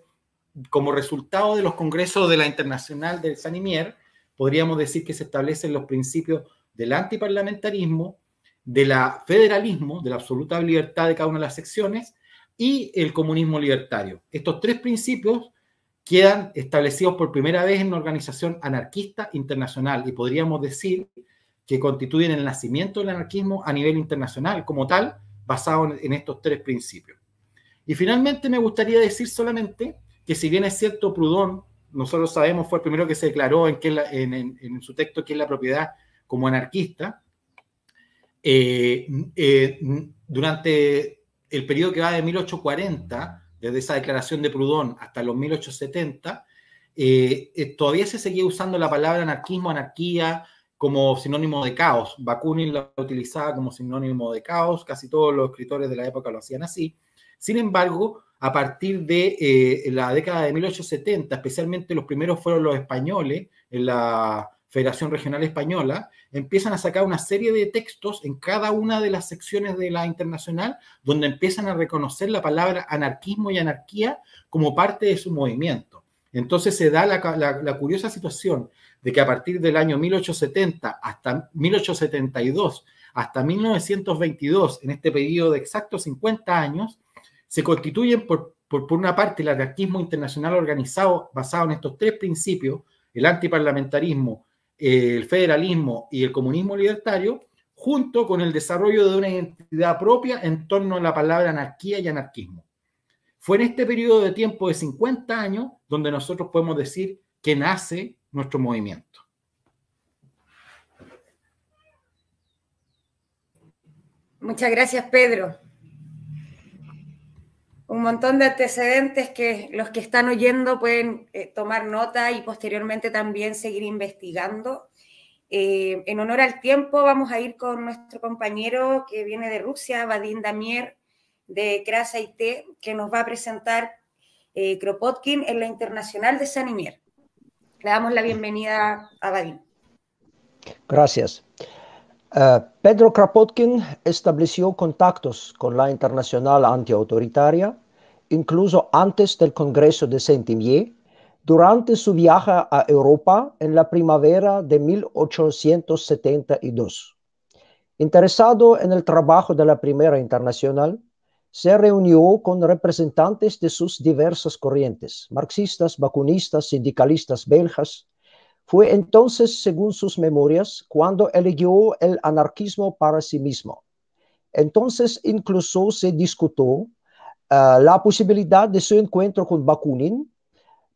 como resultado de los congresos de la Internacional del Saint-Imier, podríamos decir que se establecen los principios del antiparlamentarismo, del federalismo, de la absoluta libertad de cada una de las secciones y el comunismo libertario. Estos tres principios quedan establecidos por primera vez en una organización anarquista internacional y podríamos decir que constituyen el nacimiento del anarquismo a nivel internacional como tal, basado en estos tres principios. Y finalmente me gustaría decir solamente que si bien es cierto Proudhon, nosotros sabemos, fue el primero que se declaró en su texto que es la propiedad como anarquista. Durante el periodo que va de 1840, desde esa declaración de Proudhon hasta los 1870, todavía se seguía usando la palabra anarquismo, anarquía, como sinónimo de caos. Bakunin la utilizaba como sinónimo de caos, casi todos los escritores de la época lo hacían así. Sin embargo, a partir de la década de 1870, especialmente los primeros fueron los españoles, en la Federación Regional Española, empiezan a sacar una serie de textos en cada una de las secciones de la Internacional, donde empiezan a reconocer la palabra anarquismo y anarquía como parte de su movimiento. Entonces se da la curiosa situación de que a partir del año 1870 hasta 1872, hasta 1922, en este periodo de exactos 50 años, se constituyen por una parte el anarquismo internacional organizado basado en estos tres principios, el antiparlamentarismo, el federalismo y el comunismo libertario, junto con el desarrollo de una identidad propia en torno a la palabra anarquía y anarquismo. Fue en este periodo de tiempo de 50 años donde nosotros podemos decir que nace nuestro movimiento. Muchas gracias, Pedro. Un montón de antecedentes que los que están oyendo pueden tomar nota y posteriormente también seguir investigando. En honor al tiempo vamos a ir con nuestro compañero que viene de Rusia, Vadim Damier, de grasa y té que nos va a presentar Kropotkin en la Internacional de Saint-Imier. Le damos la bienvenida a David. Gracias. Pedro Kropotkin estableció contactos con la Internacional Antiautoritaria, incluso antes del Congreso de Saint-Imier, durante su viaje a Europa en la primavera de 1872. Interesado en el trabajo de la Primera Internacional, se reunió con representantes de sus diversas corrientes, marxistas, bakunistas, sindicalistas belgas. Fue entonces, según sus memorias, cuando eligió el anarquismo para sí mismo. Entonces incluso se discutió la posibilidad de su encuentro con Bakunin,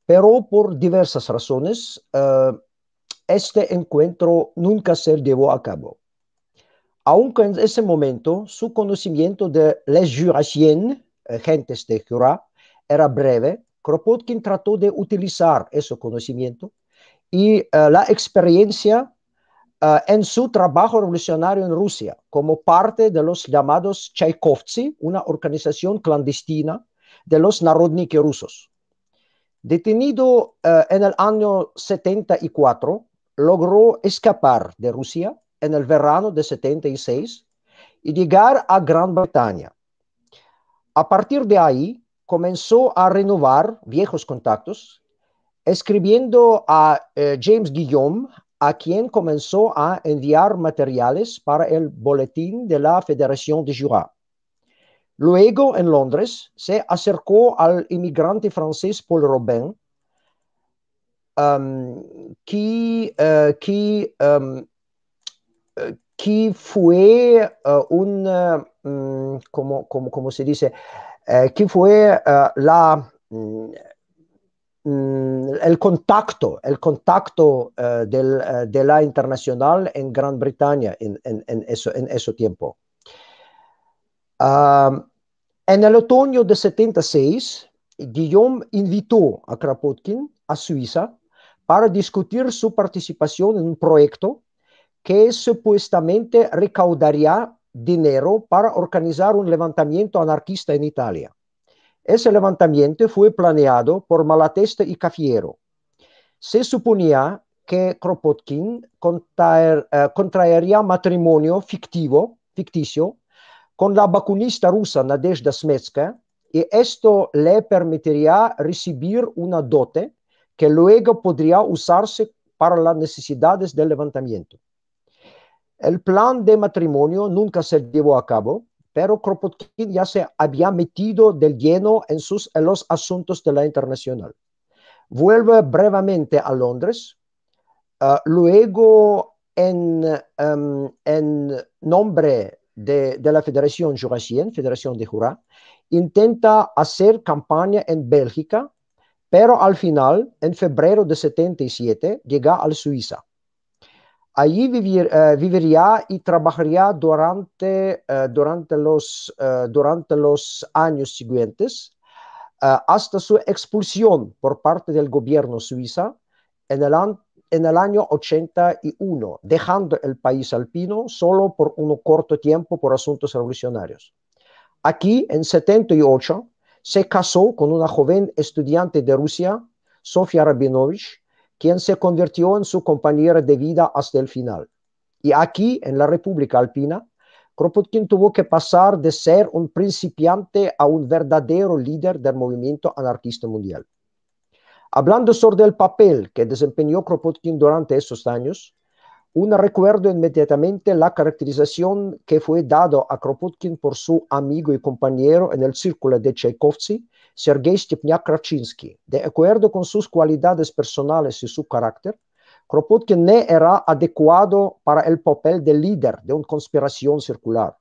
pero por diversas razones, este encuentro nunca se llevó a cabo. Aunque en ese momento su conocimiento de les jurassiennes, gentes de Jura, era breve, Kropotkin trató de utilizar ese conocimiento y la experiencia en su trabajo revolucionario en Rusia, como parte de los llamados Chaikovtsi, una organización clandestina de los narodniki rusos. Detenido en el año 74, logró escapar de Rusia en el verano de 76 y llegar a Gran Bretaña. A partir de ahí, comenzó a renovar viejos contactos, escribiendo a James Guillaume, a quien comenzó a enviar materiales para el boletín de la Federación de Jura. Luego, en Londres, se acercó al inmigrante francés Paul Robin, que fue el contacto de la Internacional en Gran Bretaña en ese tiempo. En el otoño de 76, Guillaume invitó a Kropotkin a Suiza para discutir su participación en un proyecto que supuestamente recaudaría dinero para organizar un levantamiento anarquista en Italia. Ese levantamiento fue planeado por Malatesta y Cafiero. Se suponía que Kropotkin contraería matrimonio ficticio con la vacunista rusa Nadezhda Smetska, y esto le permitiría recibir una dote que luego podría usarse para las necesidades del levantamiento. El plan de matrimonio nunca se llevó a cabo, pero Kropotkin ya se había metido del lleno en los asuntos de la Internacional. Vuelve brevemente a Londres, luego en nombre de la Federación Jurassienne, Federación de Jura, intenta hacer campaña en Bélgica, pero al final, en febrero de 77, llega a Suiza. Allí viviría y trabajaría durante los años siguientes hasta su expulsión por parte del gobierno suizo en el año 81, dejando el país alpino solo por un corto tiempo por asuntos revolucionarios. Aquí, en 78, se casó con una joven estudiante de Rusia, Sofía Rabinovich, quien se convirtió en su compañera de vida hasta el final. Y aquí, en la República Alpina, Kropotkin tuvo que pasar de ser un principiante a un verdadero líder del movimiento anarquista mundial. Hablando sobre el papel que desempeñó Kropotkin durante esos años, uno recuerda inmediatamente la caracterización que fue dado a Kropotkin por su amigo y compañero en el círculo de Chaikovsky, Sergei Stepniak-Kravchinsky. De acuerdo con sus cualidades personales y su carácter, Kropotkin no era adecuado para el papel de líder de una conspiración circular.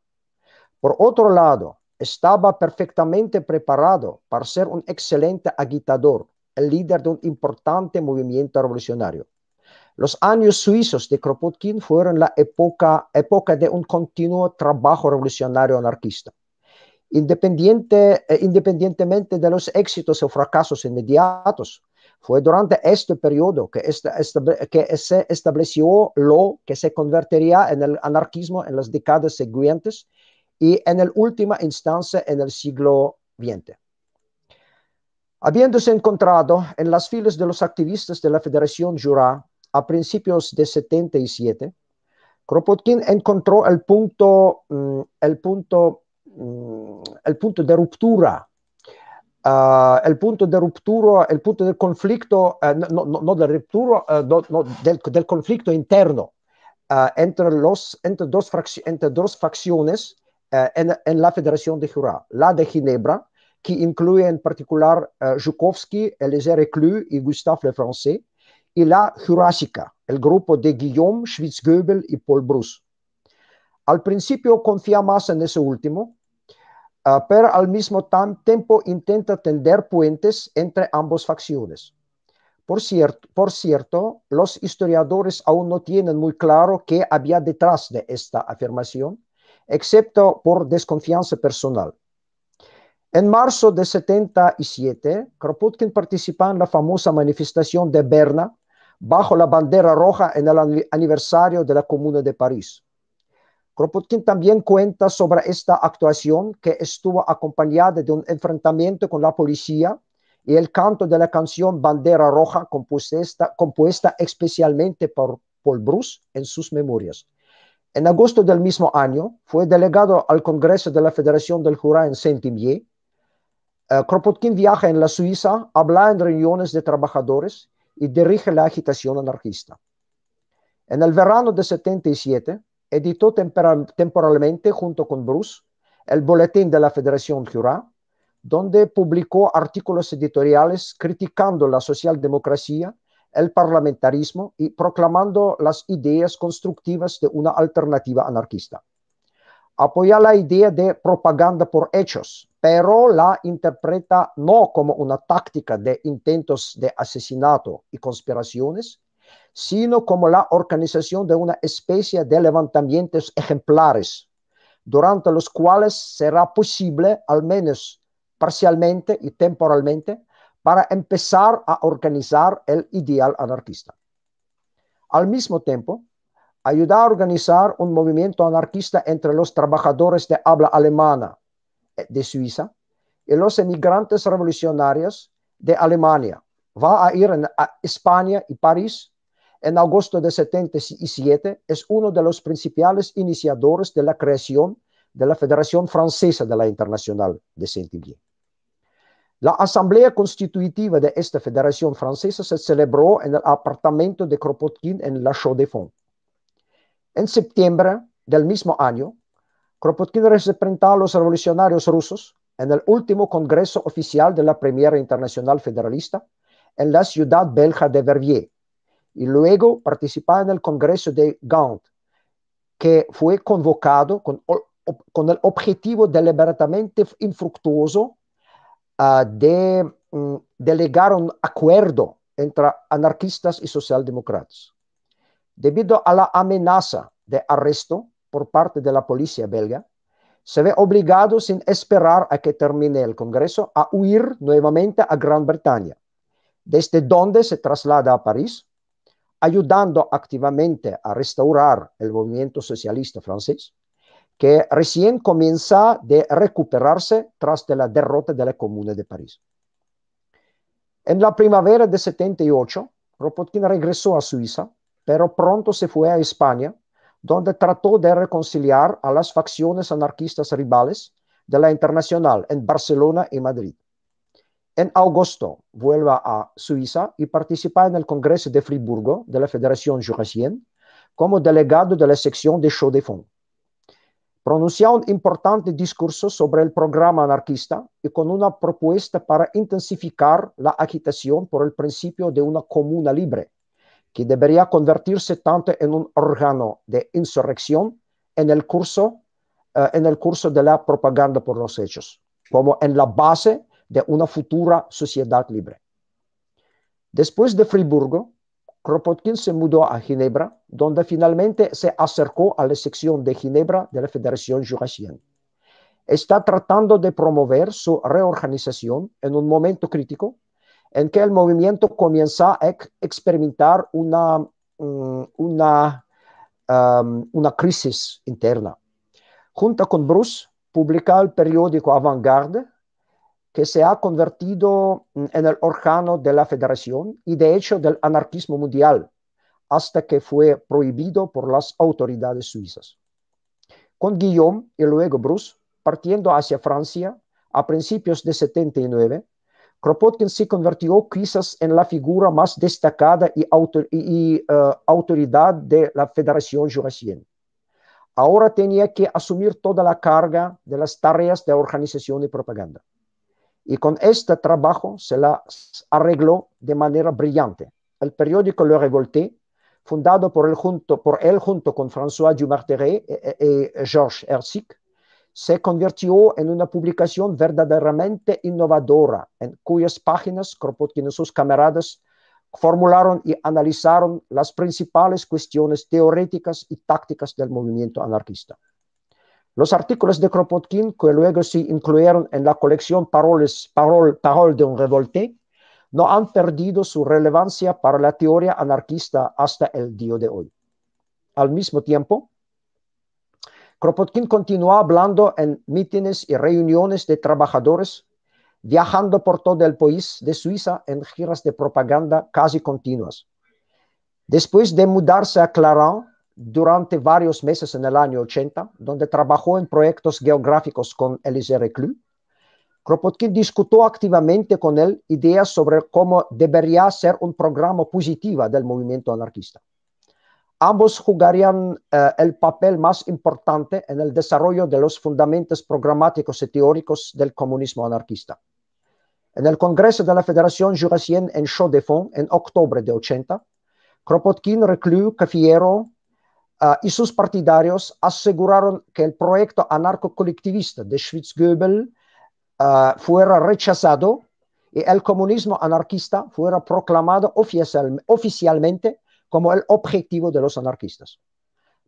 Por otro lado, estaba perfectamente preparado para ser un excelente agitador, el líder de un importante movimiento revolucionario. Los años suizos de Kropotkin fueron la época de un continuo trabajo revolucionario anarquista. Independientemente de los éxitos o fracasos inmediatos, fue durante este periodo que se estableció lo que se convertiría en el anarquismo en las décadas siguientes y en la última instancia en el siglo XX. Habiéndose encontrado en las filas de los activistas de la Federación Jura a principios de 77, Kropotkin encontró el punto de ruptura del conflicto interno entre dos facciones en la Federación de Jura, la de Ginebra, que incluye en particular Zhukovsky, Elysée Reclus y Gustave Le Français, y la Jurásica, el grupo de Guillaume, Schwitzguébel y Paul Brousse. Al principio confía más en ese último, pero al mismo tiempo intenta tender puentes entre ambas facciones. Por cierto, los historiadores aún no tienen muy claro qué había detrás de esta afirmación, excepto por desconfianza personal. En marzo de 77, Kropotkin participa en la famosa manifestación de Berna bajo la bandera roja en el aniversario de la Comuna de París. Kropotkin también cuenta sobre esta actuación, que estuvo acompañada de un enfrentamiento con la policía y el canto de la canción Bandera Roja, compuesta especialmente por Paul Brousse en sus memorias. En agosto del mismo año fue delegado al Congreso de la Federación del Jura en Saint-Imier. Kropotkin viaja en la Suiza, habla en reuniones de trabajadores y dirige la agitación anarquista. En el verano de 77, editó temporalmente, junto con Brousse, el Boletín de la Federación Jura, donde publicó artículos editoriales criticando la socialdemocracia, el parlamentarismo y proclamando las ideas constructivas de una alternativa anarquista. Apoya la idea de propaganda por hechos, pero la interpreta no como una táctica de intentos de asesinato y conspiraciones, sino como la organización de una especie de levantamientos ejemplares, durante los cuales será posible, al menos parcialmente y temporalmente, para empezar a organizar el ideal anarquista. Al mismo tiempo, ayuda a organizar un movimiento anarquista entre los trabajadores de habla alemana de Suiza y los emigrantes revolucionarios de Alemania. Va a ir a España y París. En agosto de 77 es uno de los principales iniciadores de la creación de la Federación Francesa de la Internacional de Saint-Imier. La asamblea constitutiva de esta Federación Francesa se celebró en el apartamento de Kropotkin en La Chaux-de-Fonds. En septiembre del mismo año, Kropotkin representa a los revolucionarios rusos en el último congreso oficial de la Primera Internacional Federalista en la ciudad belga de Verviers, y luego participa en el congreso de Gand, que fue convocado con el objetivo deliberadamente infructuoso de delegar un acuerdo entre anarquistas y socialdemócratas. Debido a la amenaza de arresto por parte de la policía belga, se ve obligado, sin esperar a que termine el Congreso, a huir nuevamente a Gran Bretaña, desde donde se traslada a París, ayudando activamente a restaurar el movimiento socialista francés, que recién comienza de recuperarse tras de la derrota de la Comuna de París. En la primavera de 78, Kropotkin regresó a Suiza, pero pronto se fue a España, donde trató de reconciliar a las facciones anarquistas rivales de la Internacional en Barcelona y Madrid. En agosto vuelve a Suiza y participa en el Congreso de Friburgo de la Federación Jurassienne como delegado de la sección de Chaux-de-Fonds. Pronuncia un importante discurso sobre el programa anarquista y con una propuesta para intensificar la agitación por el principio de una comuna libre, que debería convertirse tanto en un órgano de insurrección en el curso de la propaganda por los hechos, como en la base de una futura sociedad libre. Después de Friburgo, Kropotkin se mudó a Ginebra, donde finalmente se acercó a la sección de Ginebra de la Federación Jurassienne. Está tratando de promover su reorganización en un momento crítico en que el movimiento comienza a experimentar una crisis interna. Junto con Bruce, publica el periódico Avant-Garde, que se ha convertido en el órgano de la Federación y de hecho del anarquismo mundial, hasta que fue prohibido por las autoridades suizas. Con Guillaume y luego Bruce, partiendo hacia Francia a principios de 79, Kropotkin se convirtió quizás en la figura más destacada y, autoridad de la Federación Jurassienne. Ahora tenía que asumir toda la carga de las tareas de organización y propaganda. Y con este trabajo se las arregló de manera brillante. El periódico Le Révolté, fundado por él junto con François Dumarteret y Georges Herzig, se convirtió en una publicación verdaderamente innovadora, en cuyas páginas Kropotkin y sus camaradas formularon y analizaron las principales cuestiones teóricas y tácticas del movimiento anarquista. Los artículos de Kropotkin, que luego se incluyeron en la colección Paroles d'un Révolté, no han perdido su relevancia para la teoría anarquista hasta el día de hoy. Al mismo tiempo, Kropotkin continuó hablando en mítines y reuniones de trabajadores, viajando por todo el país de Suiza en giras de propaganda casi continuas. Después de mudarse a Clarens, durante varios meses en el año 80, donde trabajó en proyectos geográficos con Elysée Reclus, Kropotkin discutió activamente con él ideas sobre cómo debería ser un programa positivo del movimiento anarquista. Ambos jugarían el papel más importante en el desarrollo de los fundamentos programáticos y teóricos del comunismo anarquista. En el Congreso de la Federación Jurassienne en Chaux-de-Fonds, en octubre de 80, Kropotkin, Reclus, Cafiero, y sus partidarios aseguraron que el proyecto anarco-colectivista de Schwitzguébel fuera rechazado y el comunismo anarquista fuera proclamado oficialmente como el objetivo de los anarquistas.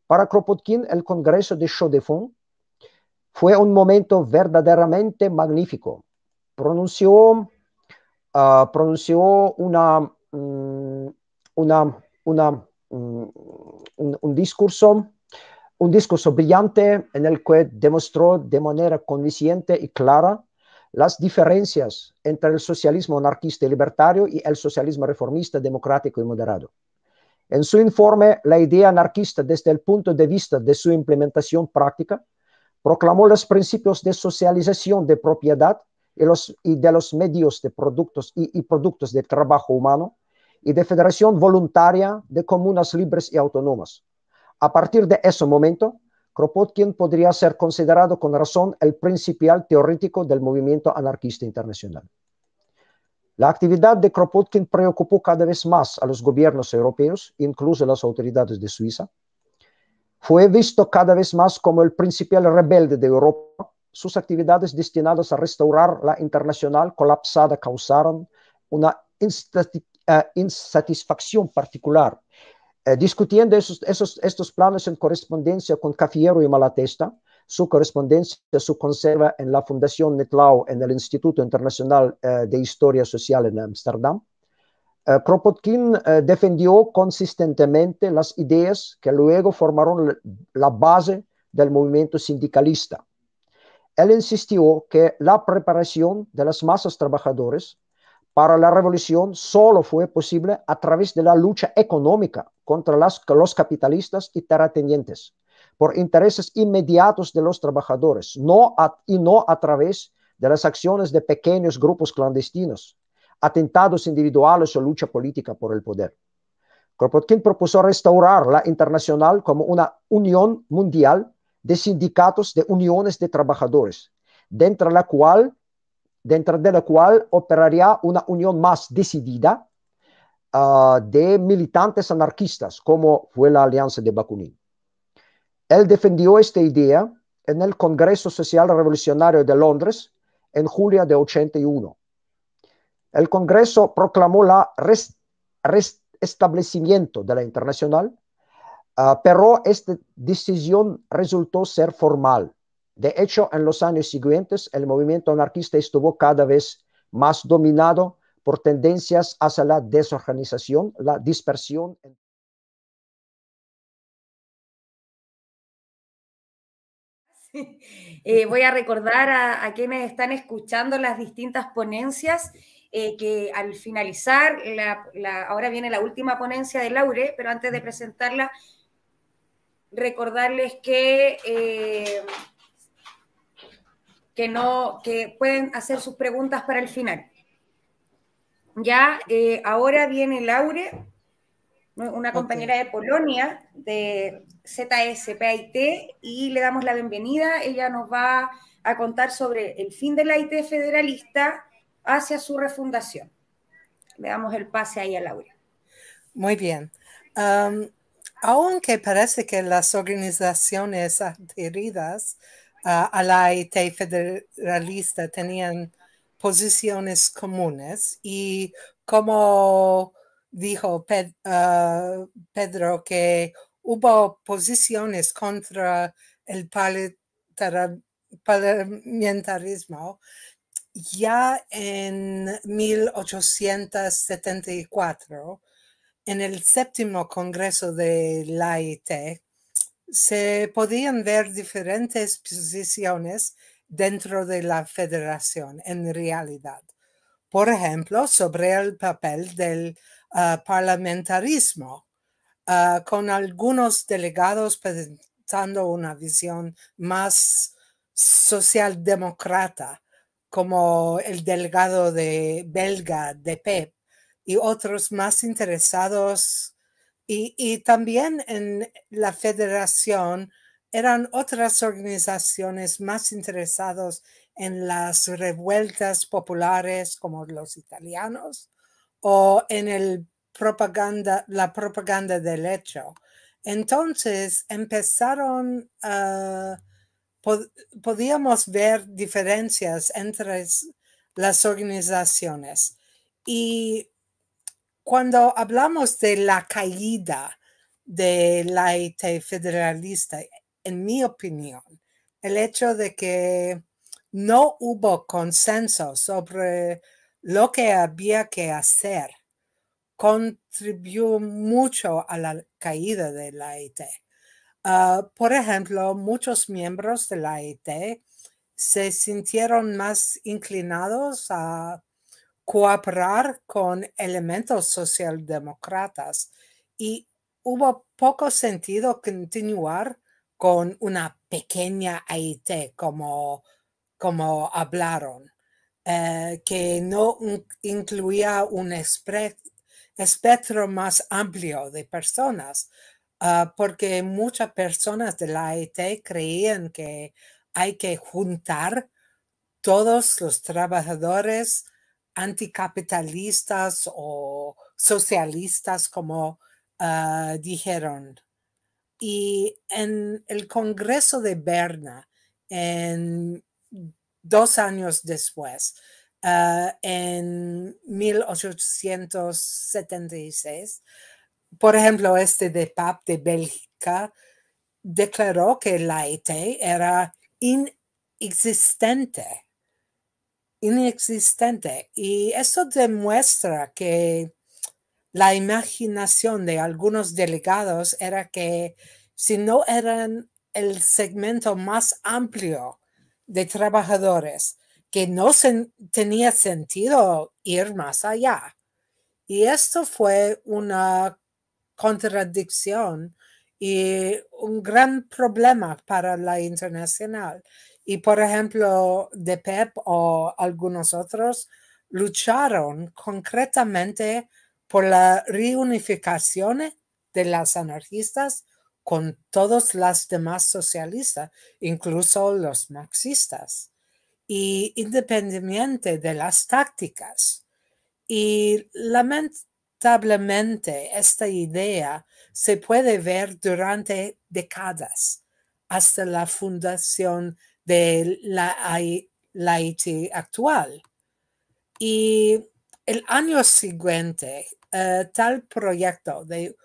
Para Kropotkin, el Congreso de Chaux-de-Fonds fue un momento verdaderamente magnífico. Pronunció un discurso brillante en el que demostró de manera convincente y clara las diferencias entre el socialismo anarquista y libertario y el socialismo reformista, democrático y moderado. En su informe, La idea anarquista desde el punto de vista de su implementación práctica, proclamó los principios de socialización de propiedad y de los medios de productos y productos de trabajo humano, y de federación voluntaria de comunas libres y autónomas. A partir de ese momento, Kropotkin podría ser considerado con razón el principal teórico del movimiento anarquista internacional. La actividad de Kropotkin preocupó cada vez más a los gobiernos europeos, incluso a las autoridades de Suiza. Fue visto cada vez más como el principal rebelde de Europa. Sus actividades destinadas a restaurar la internacional colapsada causaron una insatisfacción particular. Discutiendo estos planes en correspondencia con Cafiero y Malatesta, su correspondencia se conserva en la Fundación Nettlau en el Instituto Internacional de Historia Social en Ámsterdam. Kropotkin defendió consistentemente las ideas que luego formaron la base del movimiento sindicalista. Él insistió que la preparación de las masas trabajadoras para la revolución solo fue posible a través de la lucha económica contra los capitalistas y terratenientes, por intereses inmediatos de los trabajadores, no a través de las acciones de pequeños grupos clandestinos, atentados individuales o lucha política por el poder. Kropotkin propuso restaurar la internacional como una unión mundial de sindicatos de uniones de trabajadores, dentro de la cual operaría una unión más decidida de militantes anarquistas, como fue la Alianza de Bakunin. Él defendió esta idea en el Congreso Social Revolucionario de Londres en julio de 81. El Congreso proclamó el restablecimiento de la Internacional, pero esta decisión resultó ser formal. De hecho, en los años siguientes, el movimiento anarquista estuvo cada vez más dominado por tendencias hacia la desorganización, la dispersión. Sí. Voy a recordar a quienes están escuchando las distintas ponencias que al finalizar, ahora viene la última ponencia de Laure, pero antes de presentarla, recordarles que pueden hacer sus preguntas para el final. Ya, ahora viene Laure, una compañera de Polonia, de ZSPAIT, y le damos la bienvenida. Ella nos va a contar sobre el fin de la IT federalista hacia su refundación. Le damos el pase ahí a Laura. Muy bien. Aunque parece que las organizaciones adheridas a la AIT federalista tenían posiciones comunes y como dijo Pedro que hubo posiciones contra el parlamentarismo, ya en 1874, en el séptimo Congreso de la AIT, se podían ver diferentes posiciones dentro de la federación en realidad. Por ejemplo, sobre el papel del parlamentarismo, con algunos delegados presentando una visión más socialdemócrata, como el delegado belga de PEP, y otros más interesados, y también en la federación eran otras organizaciones más interesadas en las revueltas populares como los italianos o en la propaganda del hecho. Entonces empezaron a podíamos ver diferencias entre las organizaciones. Y cuando hablamos de la caída de la AIT federalista, en mi opinión, el hecho de que no hubo consenso sobre lo que había que hacer contribuyó mucho a la caída de la AIT. Por ejemplo, muchos miembros de la AIT se sintieron más inclinados a cooperar con elementos socialdemócratas y hubo poco sentido continuar con una pequeña AIT como hablaron, que no incluía un espectro más amplio de personas. Porque muchas personas de la AIT creían que hay que juntar todos los trabajadores anticapitalistas o socialistas, como dijeron. Y en el Congreso de Berna, 2 años después, en 1876, por ejemplo, este de PAP de Bélgica declaró que la AIT era inexistente. Y eso demuestra que la imaginación de algunos delegados era que si no eran el segmento más amplio de trabajadores, que no tenía sentido ir más allá. Y esto fue una contradicción y un gran problema para la Internacional. Y por ejemplo, de PEP o algunos otros lucharon concretamente por la reunificación de las anarquistas con todas las demás socialistas, incluso los marxistas, y independiente de las tácticas. Y lamentablemente esta idea se puede ver durante décadas hasta la fundación de la AIT actual. Y el año siguiente, tal proyecto de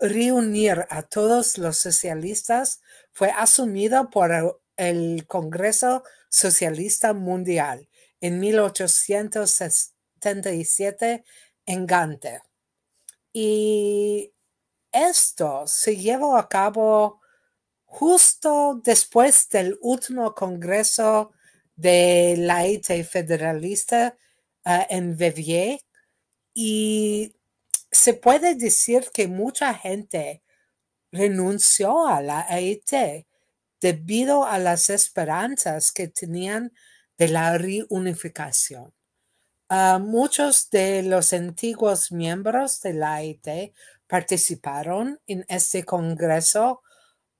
reunir a todos los socialistas fue asumido por el Congreso Socialista Mundial en 1877 en Gante. Y esto se llevó a cabo justo después del último Congreso de la Haya Federalista en Verviers, y se puede decir que mucha gente renunció a la Haya debido a las esperanzas que tenían de la reunificación. Muchos de los antiguos miembros de la Haya participaron en este congreso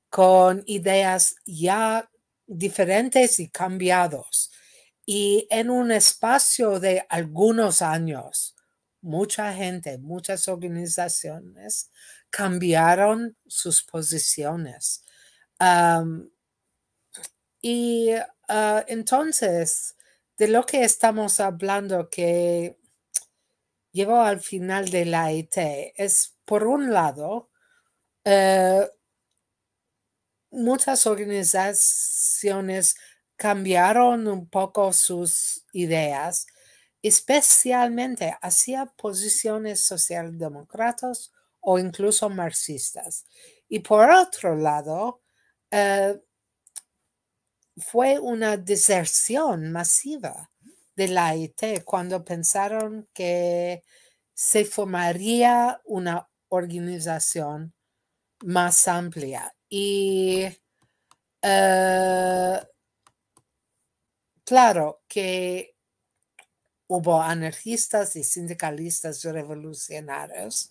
con ideas ya diferentes y cambiados. Y en un espacio de algunos años, mucha gente, muchas organizaciones cambiaron sus posiciones. Entonces, de lo que estamos hablando que llevó al final de la Haya es, por un lado, muchas organizaciones cambiaron un poco sus ideas, especialmente hacia posiciones socialdemócratas o incluso marxistas. Y por otro lado, fue una deserción masiva de la Haya cuando pensaron que se formaría una organización más amplia. Y claro que hubo anarquistas y sindicalistas revolucionarios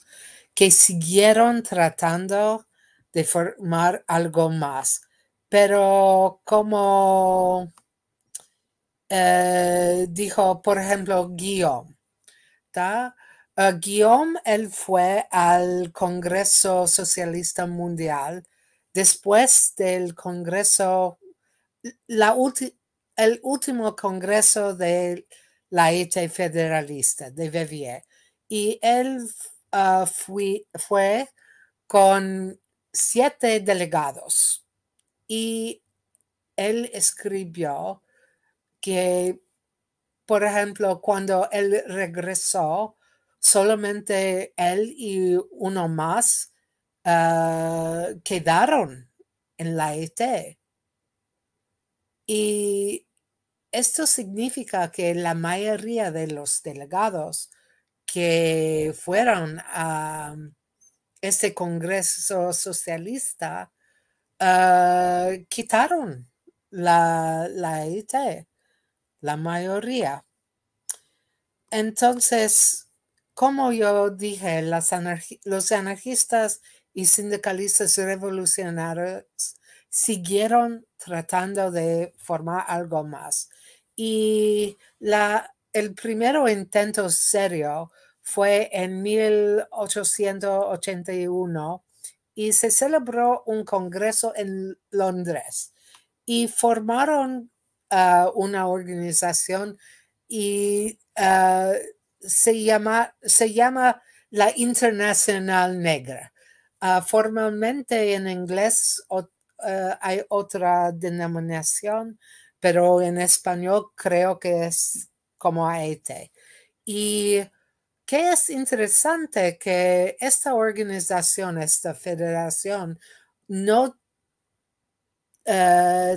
que siguieron tratando de formar algo más. Pero como dijo, por ejemplo, Guillaume, él fue al Congreso Socialista Mundial después del Congreso, el último Congreso de la Haya Federalista de Verviers. Y él fue con 7 delegados. Y él escribió que, por ejemplo, cuando él regresó, solamente él y uno más quedaron en la Haya. Y esto significa que la mayoría de los delegados que fueron a este Congreso Socialista quitaron la Haya, la mayoría. Entonces, como yo dije, los anarquistas y sindicalistas revolucionarios siguieron tratando de formar algo más. Y el primer intento serio fue en 1881, y se celebró un congreso en Londres y formaron una organización y se llama la Internacional Negra. Formalmente en inglés hay otra denominación, pero en español creo que es como AET. Y que es interesante que esta organización, esta federación, no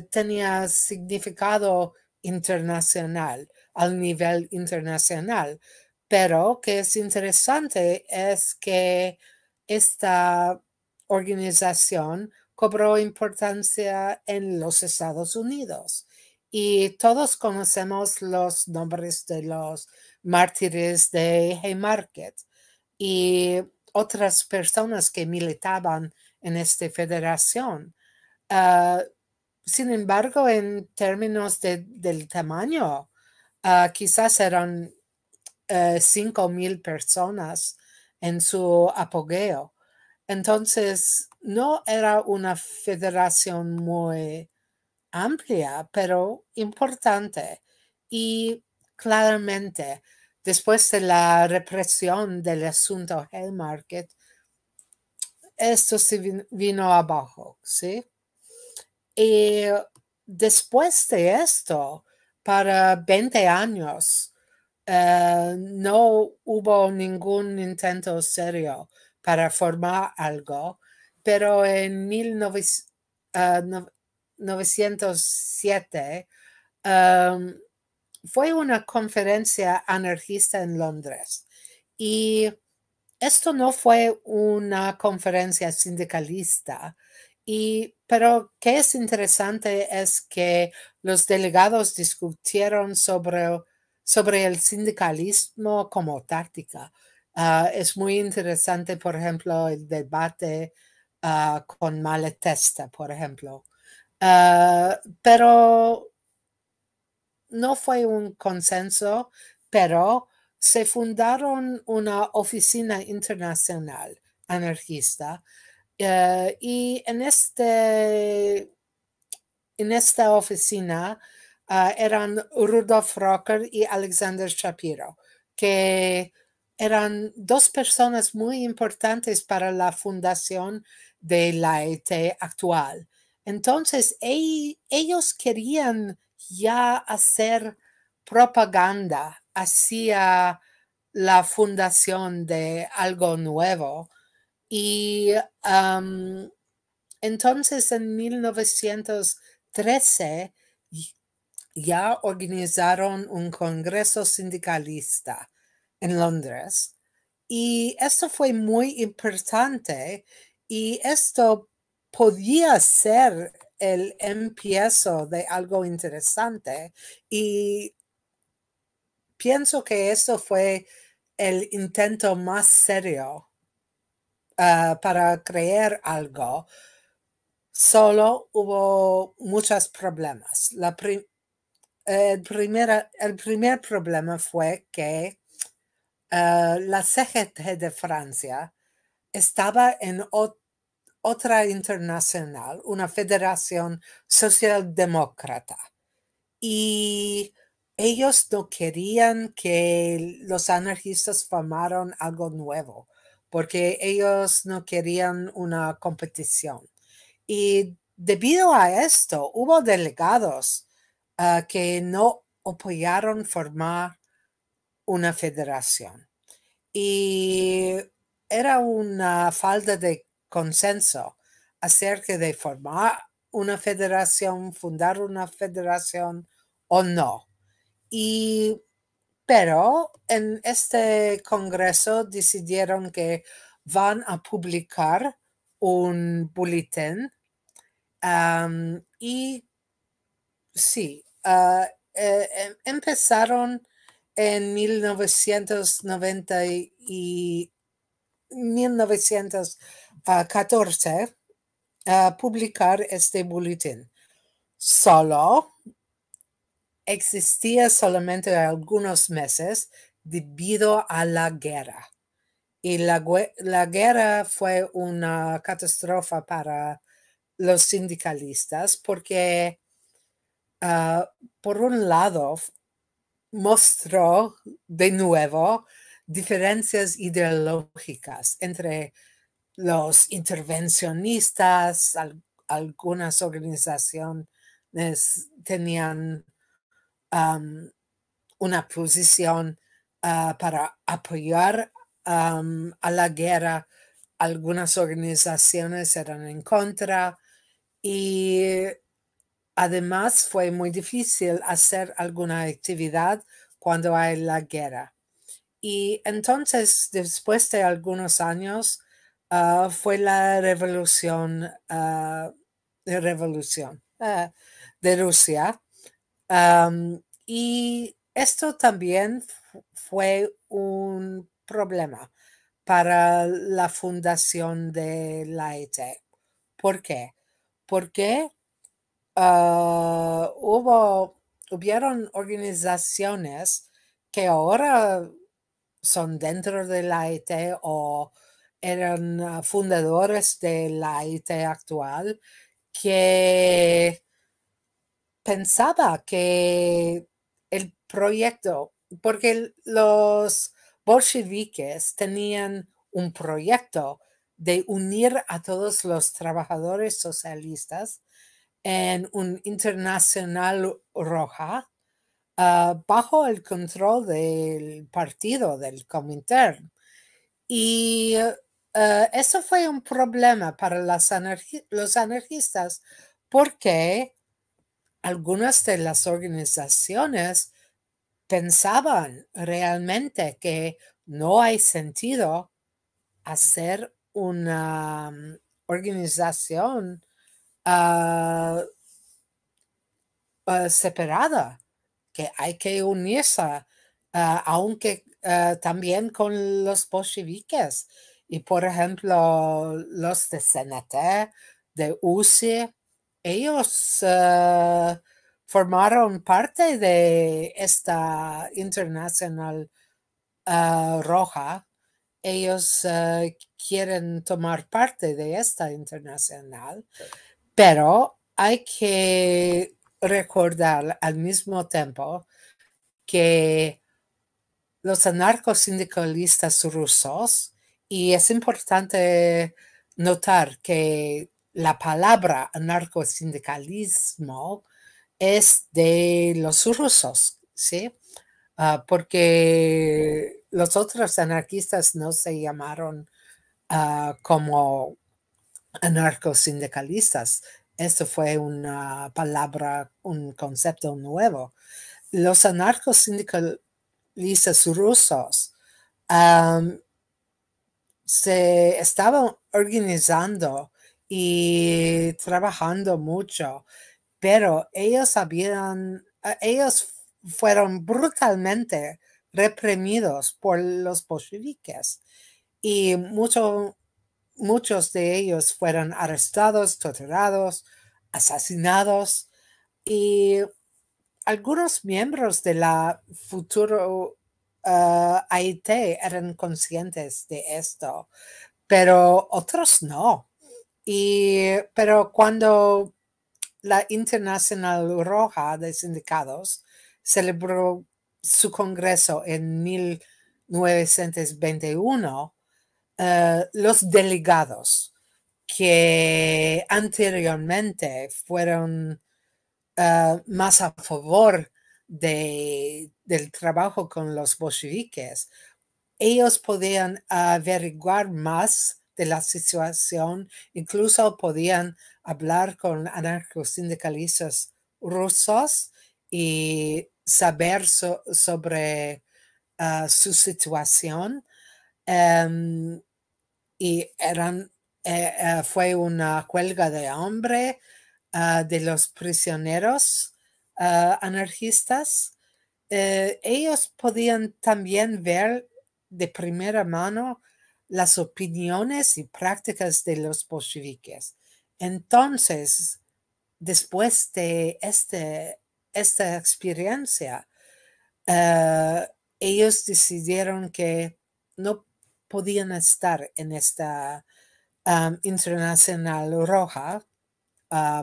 tenía significado internacional, al nivel internacional. Pero que es interesante es que esta organización cobró importancia en los Estados Unidos. Y todos conocemos los nombres de los mártires de Haymarket y otras personas que militaban en esta federación. Sin embargo, en términos del tamaño, quizás eran 5,000 personas en su apogeo. Entonces, no era una federación muy amplia, pero importante. Y claramente, después de la represión del asunto Haymarket, esto se vino abajo, ¿sí? Y después de esto, para 20 años, no hubo ningún intento serio para formar algo, pero en 1907 fue una conferencia anarquista en Londres, y esto no fue una conferencia sindicalista, pero que es interesante es que los delegados discutieron sobre el sindicalismo como táctica. Es muy interesante, por ejemplo, el debate con Malatesta, por ejemplo. Pero no fue un consenso, pero se fundaron una oficina internacional anarquista, y en esta oficina eran Rudolf Rocker y Alexander Shapiro, que eran dos personas muy importantes para la fundación de la ET actual. Entonces, ellos querían ya hacer propaganda hacia la fundación de algo nuevo. Y entonces, en 1913, ya organizaron un congreso sindicalista en Londres, y esto fue muy importante, y esto podía ser el empiezo de algo interesante, y pienso que eso fue el intento más serio para crear algo. Solo hubo muchos problemas. El primer problema fue que la CGT de Francia estaba en otra internacional, una federación socialdemócrata, y ellos no querían que los anarquistas formaran algo nuevo, porque ellos no querían una competición. Y debido a esto, hubo delegados que no apoyaron formar una federación. Y era una falta de consenso acerca de formar una federación, fundar una federación o no. Pero en este congreso decidieron que van a publicar un boletín, y sí, empezaron en 1914 a publicar este boletín. Existía solamente algunos meses debido a la guerra. Y la guerra fue una catástrofe para los sindicalistas, porque por un lado mostró de nuevo diferencias ideológicas entre los intervencionistas. Algunas organizaciones tenían una posición para apoyar a la guerra. Algunas organizaciones eran en contra, y además fue muy difícil hacer alguna actividad cuando hay la guerra. Y entonces, después de algunos años, fue la revolución de Rusia. Y esto también fue un problema para la fundación de la ET. ¿Por qué? Porque hubieron organizaciones que ahora son dentro de la ET o eran fundadores de la ET actual, que pensaba que el proyecto, porque los bolcheviques tenían un proyecto de unir a todos los trabajadores socialistas en un internacional roja bajo el control del partido, del Comintern. Y Eso fue un problema para los anarquistas, porque algunas de las organizaciones pensaban realmente que no hay sentido hacer una organización separada, que hay que unirse, aunque también con los bolcheviques y, por ejemplo, los de CNT, de UCI. Ellos formaron parte de esta Internacional Roja. Ellos quieren tomar parte de esta Internacional, pero hay que recordar al mismo tiempo que los anarcosindicalistas rusos, y es importante notar que la palabra anarcosindicalismo es de los rusos, ¿sí? Porque los otros anarquistas no se llamaron como anarcosindicalistas. Esto fue una palabra, un concepto nuevo. Los anarcosindicalistas rusos se estaban organizando y trabajando mucho, pero ellos fueron brutalmente reprimidos por los bolcheviques, y muchos de ellos fueron arrestados, torturados, asesinados, y algunos miembros de la futura AIT eran conscientes de esto, pero otros no. Pero cuando la Internacional Roja de Sindicados celebró su congreso en 1921, los delegados que anteriormente fueron más a favor del trabajo con los bolcheviques, ellos podían averiguar más de la situación, incluso podían hablar con anarcosindicalistas rusos y saber sobre su situación, y fue una huelga de hambre de los prisioneros anarquistas. Ellos podían también ver de primera mano las opiniones y prácticas de los bolcheviques. Entonces, después de esta experiencia, ellos decidieron que no podían estar en esta Internacional Roja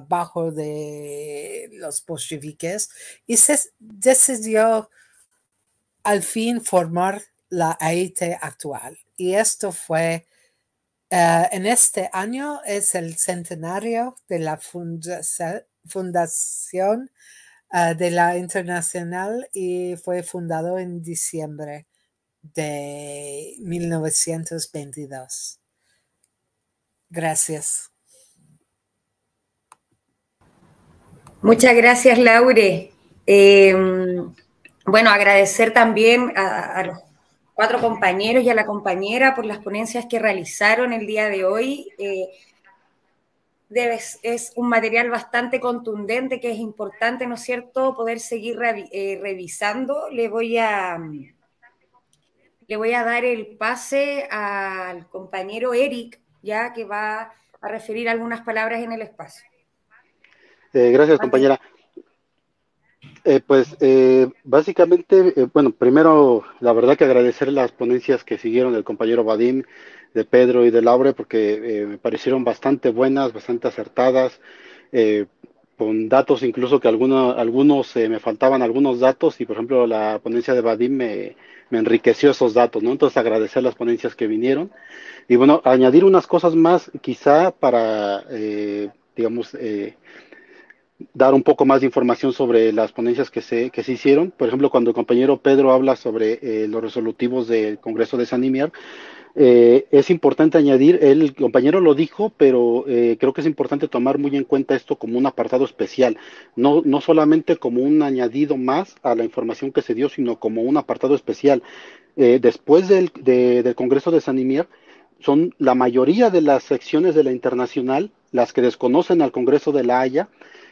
bajo de los bolcheviques, y se decidió al fin formar la AIT actual. Y esto fue, en este año es el centenario de la fundación de la Internacional, y fue fundado en diciembre de 1922. Gracias. Muchas gracias, Laure. Bueno, agradecer también a los cuatro compañeros y a la compañera por las ponencias que realizaron el día de hoy. Es un material bastante contundente que es importante, ¿no es cierto?, poder seguir revisando. Le voy a dar el pase al compañero Eric, ya que va a referir algunas palabras en el espacio. Gracias, compañera. Básicamente, bueno, primero, la verdad que agradecer las ponencias que siguieron del compañero Vadim, de Pedro y de Laure, porque me parecieron bastante buenas, bastante acertadas, con datos incluso que algunos me faltaban algunos datos, y por ejemplo la ponencia de Vadim me enriqueció esos datos, ¿no? Entonces, agradecer las ponencias que vinieron. Y bueno, añadir unas cosas más quizá para, digamos, dar un poco más de información sobre las ponencias que se hicieron. Por ejemplo, cuando el compañero Pedro habla sobre los resolutivos del Congreso de Saint-Imier, Es importante añadir, el compañero lo dijo, pero creo que es importante tomar muy en cuenta esto como un apartado especial, no solamente como un añadido más a la información que se dio, sino como un apartado especial. Después del Congreso de Saint-Imier, son la mayoría de las secciones de la Internacional las que desconocen al Congreso de la Haya.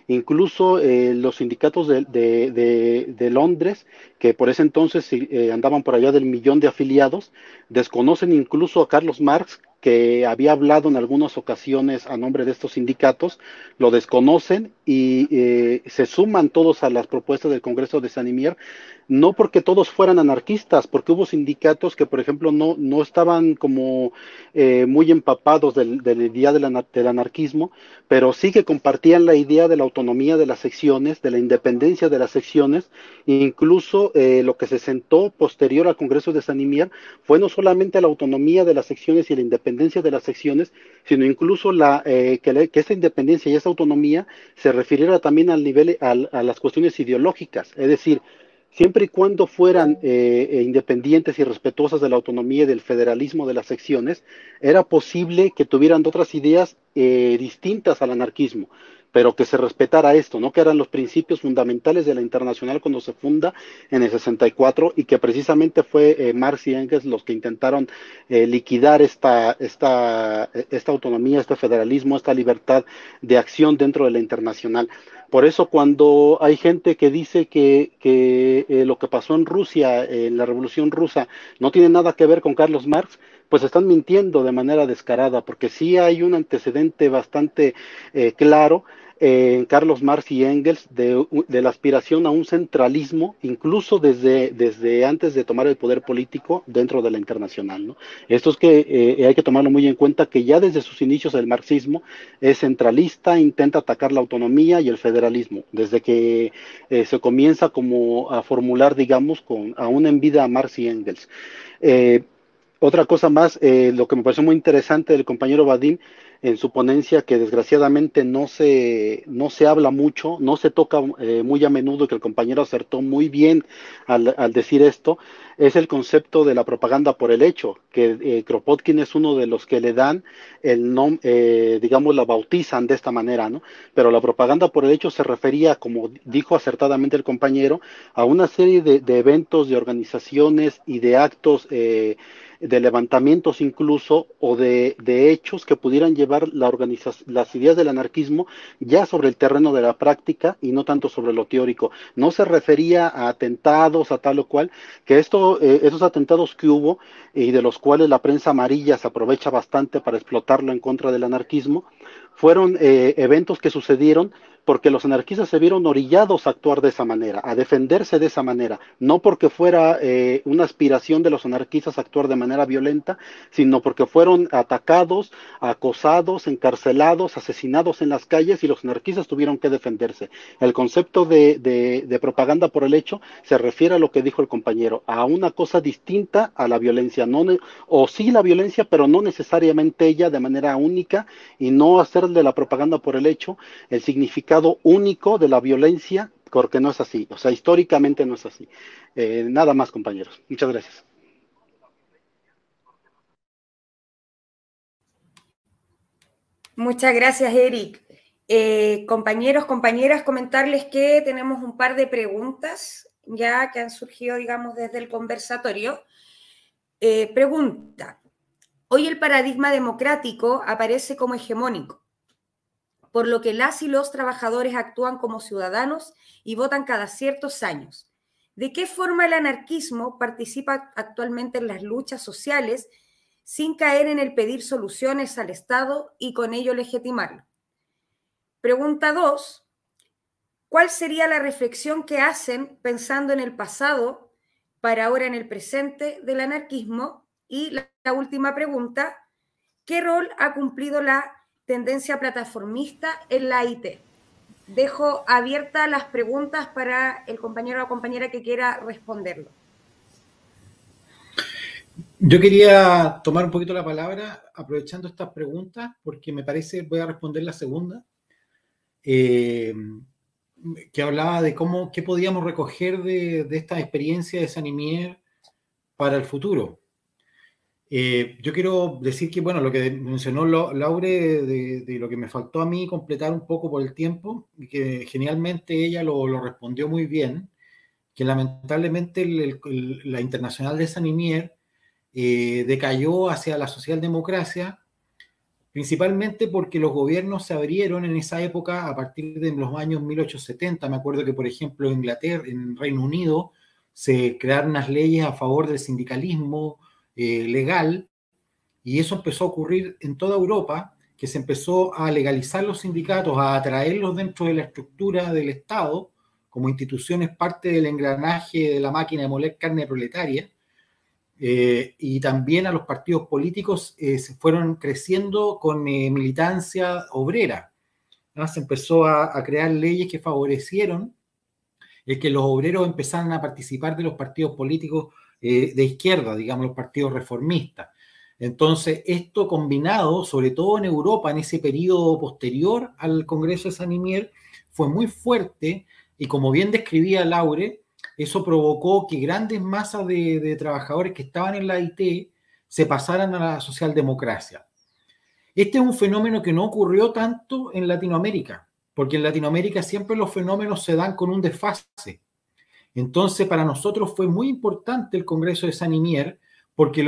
Incluso los sindicatos de Londres, que por ese entonces andaban por allá del 1,000,000 de afiliados, desconocen incluso a Carlos Marx, que había hablado en algunas ocasiones a nombre de estos sindicatos, lo desconocen y se suman todos a las propuestas del Congreso de Saint-Imier, no porque todos fueran anarquistas, porque hubo sindicatos que, por ejemplo, no estaban como muy empapados del día del anarquismo, pero sí que compartían la idea de la autonomía de las secciones, de la independencia de las secciones. Incluso lo que se sentó posterior al Congreso de Saint-Imier fue no solamente la autonomía de las secciones y la independencia de las secciones, sino incluso que esa independencia y esa autonomía se refiriera también al nivel, a las cuestiones ideológicas, es decir, siempre y cuando fueran independientes y respetuosas de la autonomía y del federalismo de las secciones, era posible que tuvieran otras ideas distintas al anarquismo, pero que se respetara esto, ¿no? Que eran los principios fundamentales de la Internacional cuando se funda en el 64, y que precisamente fue Marx y Engels los que intentaron liquidar esta autonomía, este federalismo, esta libertad de acción dentro de la Internacional. Por eso, cuando hay gente que dice que lo que pasó en Rusia, en la Revolución Rusa, no tiene nada que ver con Carlos Marx, pues están mintiendo de manera descarada, porque sí hay un antecedente bastante claro en Carlos Marx y Engels de la aspiración a un centralismo, incluso desde antes de tomar el poder político dentro de la Internacional, ¿no? Esto es que hay que tomarlo muy en cuenta, que ya desde sus inicios el marxismo es centralista, intenta atacar la autonomía y el federalismo, desde que se comienza como a formular, digamos, aún en vida a Marx y Engels. Otra cosa más, lo que me pareció muy interesante del compañero Vadim en su ponencia, que desgraciadamente no se habla mucho, no se toca muy a menudo, y que el compañero acertó muy bien al decir esto, es el concepto de la propaganda por el hecho, que Kropotkin es uno de los que le dan el nombre, digamos, la bautizan de esta manera, ¿no? Pero la propaganda por el hecho se refería, como dijo acertadamente el compañero, a una serie de eventos, de organizaciones y de actos de levantamientos incluso, o de hechos que pudieran llevar las ideas del anarquismo ya sobre el terreno de la práctica y no tanto sobre lo teórico. No se refería a atentados, a tal o cual, que esos atentados que hubo y de los cuales la prensa amarilla se aprovecha bastante para explotarlo en contra del anarquismo, fueron eventos que sucedieron porque los anarquistas se vieron orillados a actuar de esa manera, a defenderse de esa manera, no porque fuera una aspiración de los anarquistas a actuar de manera violenta, sino porque fueron atacados, acosados, encarcelados, asesinados en las calles, y los anarquistas tuvieron que defenderse. El concepto de propaganda por el hecho se refiere a lo que dijo el compañero, a una cosa distinta a la violencia, o sí la violencia, pero no necesariamente ella de manera única, y no hacer de la propaganda por el hecho el significado único de la violencia, porque no es así, o sea, históricamente no es así. Nada más, compañeros. Muchas gracias. Muchas gracias, Eric. Compañeros, compañeras, comentarles que tenemos un par de preguntas ya que han surgido, digamos, desde el conversatorio. Pregunta: hoy el paradigma democrático aparece como hegemónico, por lo que las y los trabajadores actúan como ciudadanos y votan cada ciertos años. ¿De qué forma el anarquismo participa actualmente en las luchas sociales sin caer en el pedir soluciones al Estado y con ello legitimarlo? Pregunta 2. ¿Cuál sería la reflexión que hacen pensando en el pasado para ahora en el presente del anarquismo? Y la última pregunta: ¿qué rol ha cumplido la tendencia plataformista en la IT? Dejo abiertas las preguntas para el compañero o compañera que quiera responderlo. Yo quería tomar un poquito la palabra aprovechando estas preguntas, porque me parece, voy a responder la segunda, que hablaba de qué podíamos recoger de esta experiencia de Saint-Imier para el futuro. Yo quiero decir que, bueno, lo que mencionó Laure, de lo que me faltó a mí completar un poco por el tiempo, que genialmente ella lo respondió muy bien, que lamentablemente la Internacional de Saint-Imier decayó hacia la socialdemocracia, principalmente porque los gobiernos se abrieron en esa época a partir de los años 1870. Me acuerdo que, por ejemplo, en Inglaterra, en Reino Unido, se crearon unas leyes a favor del sindicalismo legal, y eso empezó a ocurrir en toda Europa, que se empezó a legalizar los sindicatos, a atraerlos dentro de la estructura del Estado, como instituciones parte del engranaje de la máquina de moler carne proletaria, y también a los partidos políticos se fueron creciendo con militancia obrera, ¿no? Se empezó a crear leyes que favorecieron el que los obreros empezaran a participar de los partidos políticos de izquierda, digamos, los partidos reformistas. Entonces, esto combinado, sobre todo en Europa, en ese periodo posterior al Congreso de Saint-Imier, fue muy fuerte, y como bien describía Laure, eso provocó que grandes masas de trabajadores que estaban en la IT se pasaran a la socialdemocracia. Este es un fenómeno que no ocurrió tanto en Latinoamérica, porque en Latinoamérica siempre los fenómenos se dan con un desfase. Entonces, para nosotros fue muy importante el Congreso de Saint-Imier, porque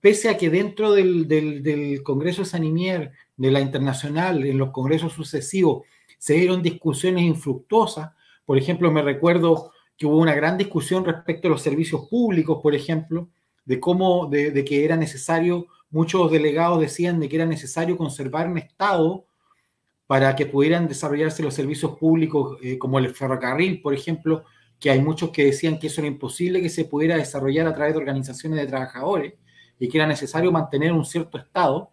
pese a que dentro del Congreso de Saint-Imier, de la Internacional, en los congresos sucesivos, se dieron discusiones infructuosas. Por ejemplo, me recuerdo que hubo una gran discusión respecto a los servicios públicos, por ejemplo, de que era necesario, muchos delegados decían de que era necesario conservar un Estado para que pudieran desarrollarse los servicios públicos, como el ferrocarril, por ejemplo, que hay muchos que decían que eso era imposible que se pudiera desarrollar a través de organizaciones de trabajadores y que era necesario mantener un cierto Estado,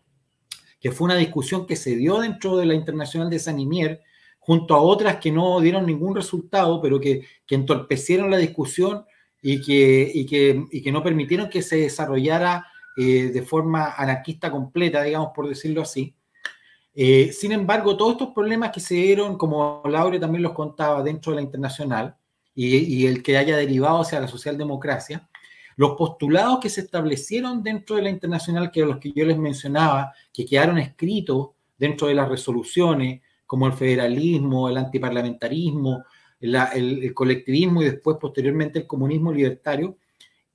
que fue una discusión que se dio dentro de la Internacional de Saint-Imier, junto a otras que no dieron ningún resultado, pero que entorpecieron la discusión y que no permitieron que se desarrollara de forma anarquista completa, digamos, por decirlo así. Sin embargo, todos estos problemas que se dieron, como Laure también los contaba, dentro de la Internacional, y el que haya derivado hacia la socialdemocracia, los postulados que se establecieron dentro de la Internacional, que los que yo les mencionaba, que quedaron escritos dentro de las resoluciones, como el federalismo, el antiparlamentarismo, el colectivismo y después posteriormente el comunismo libertario,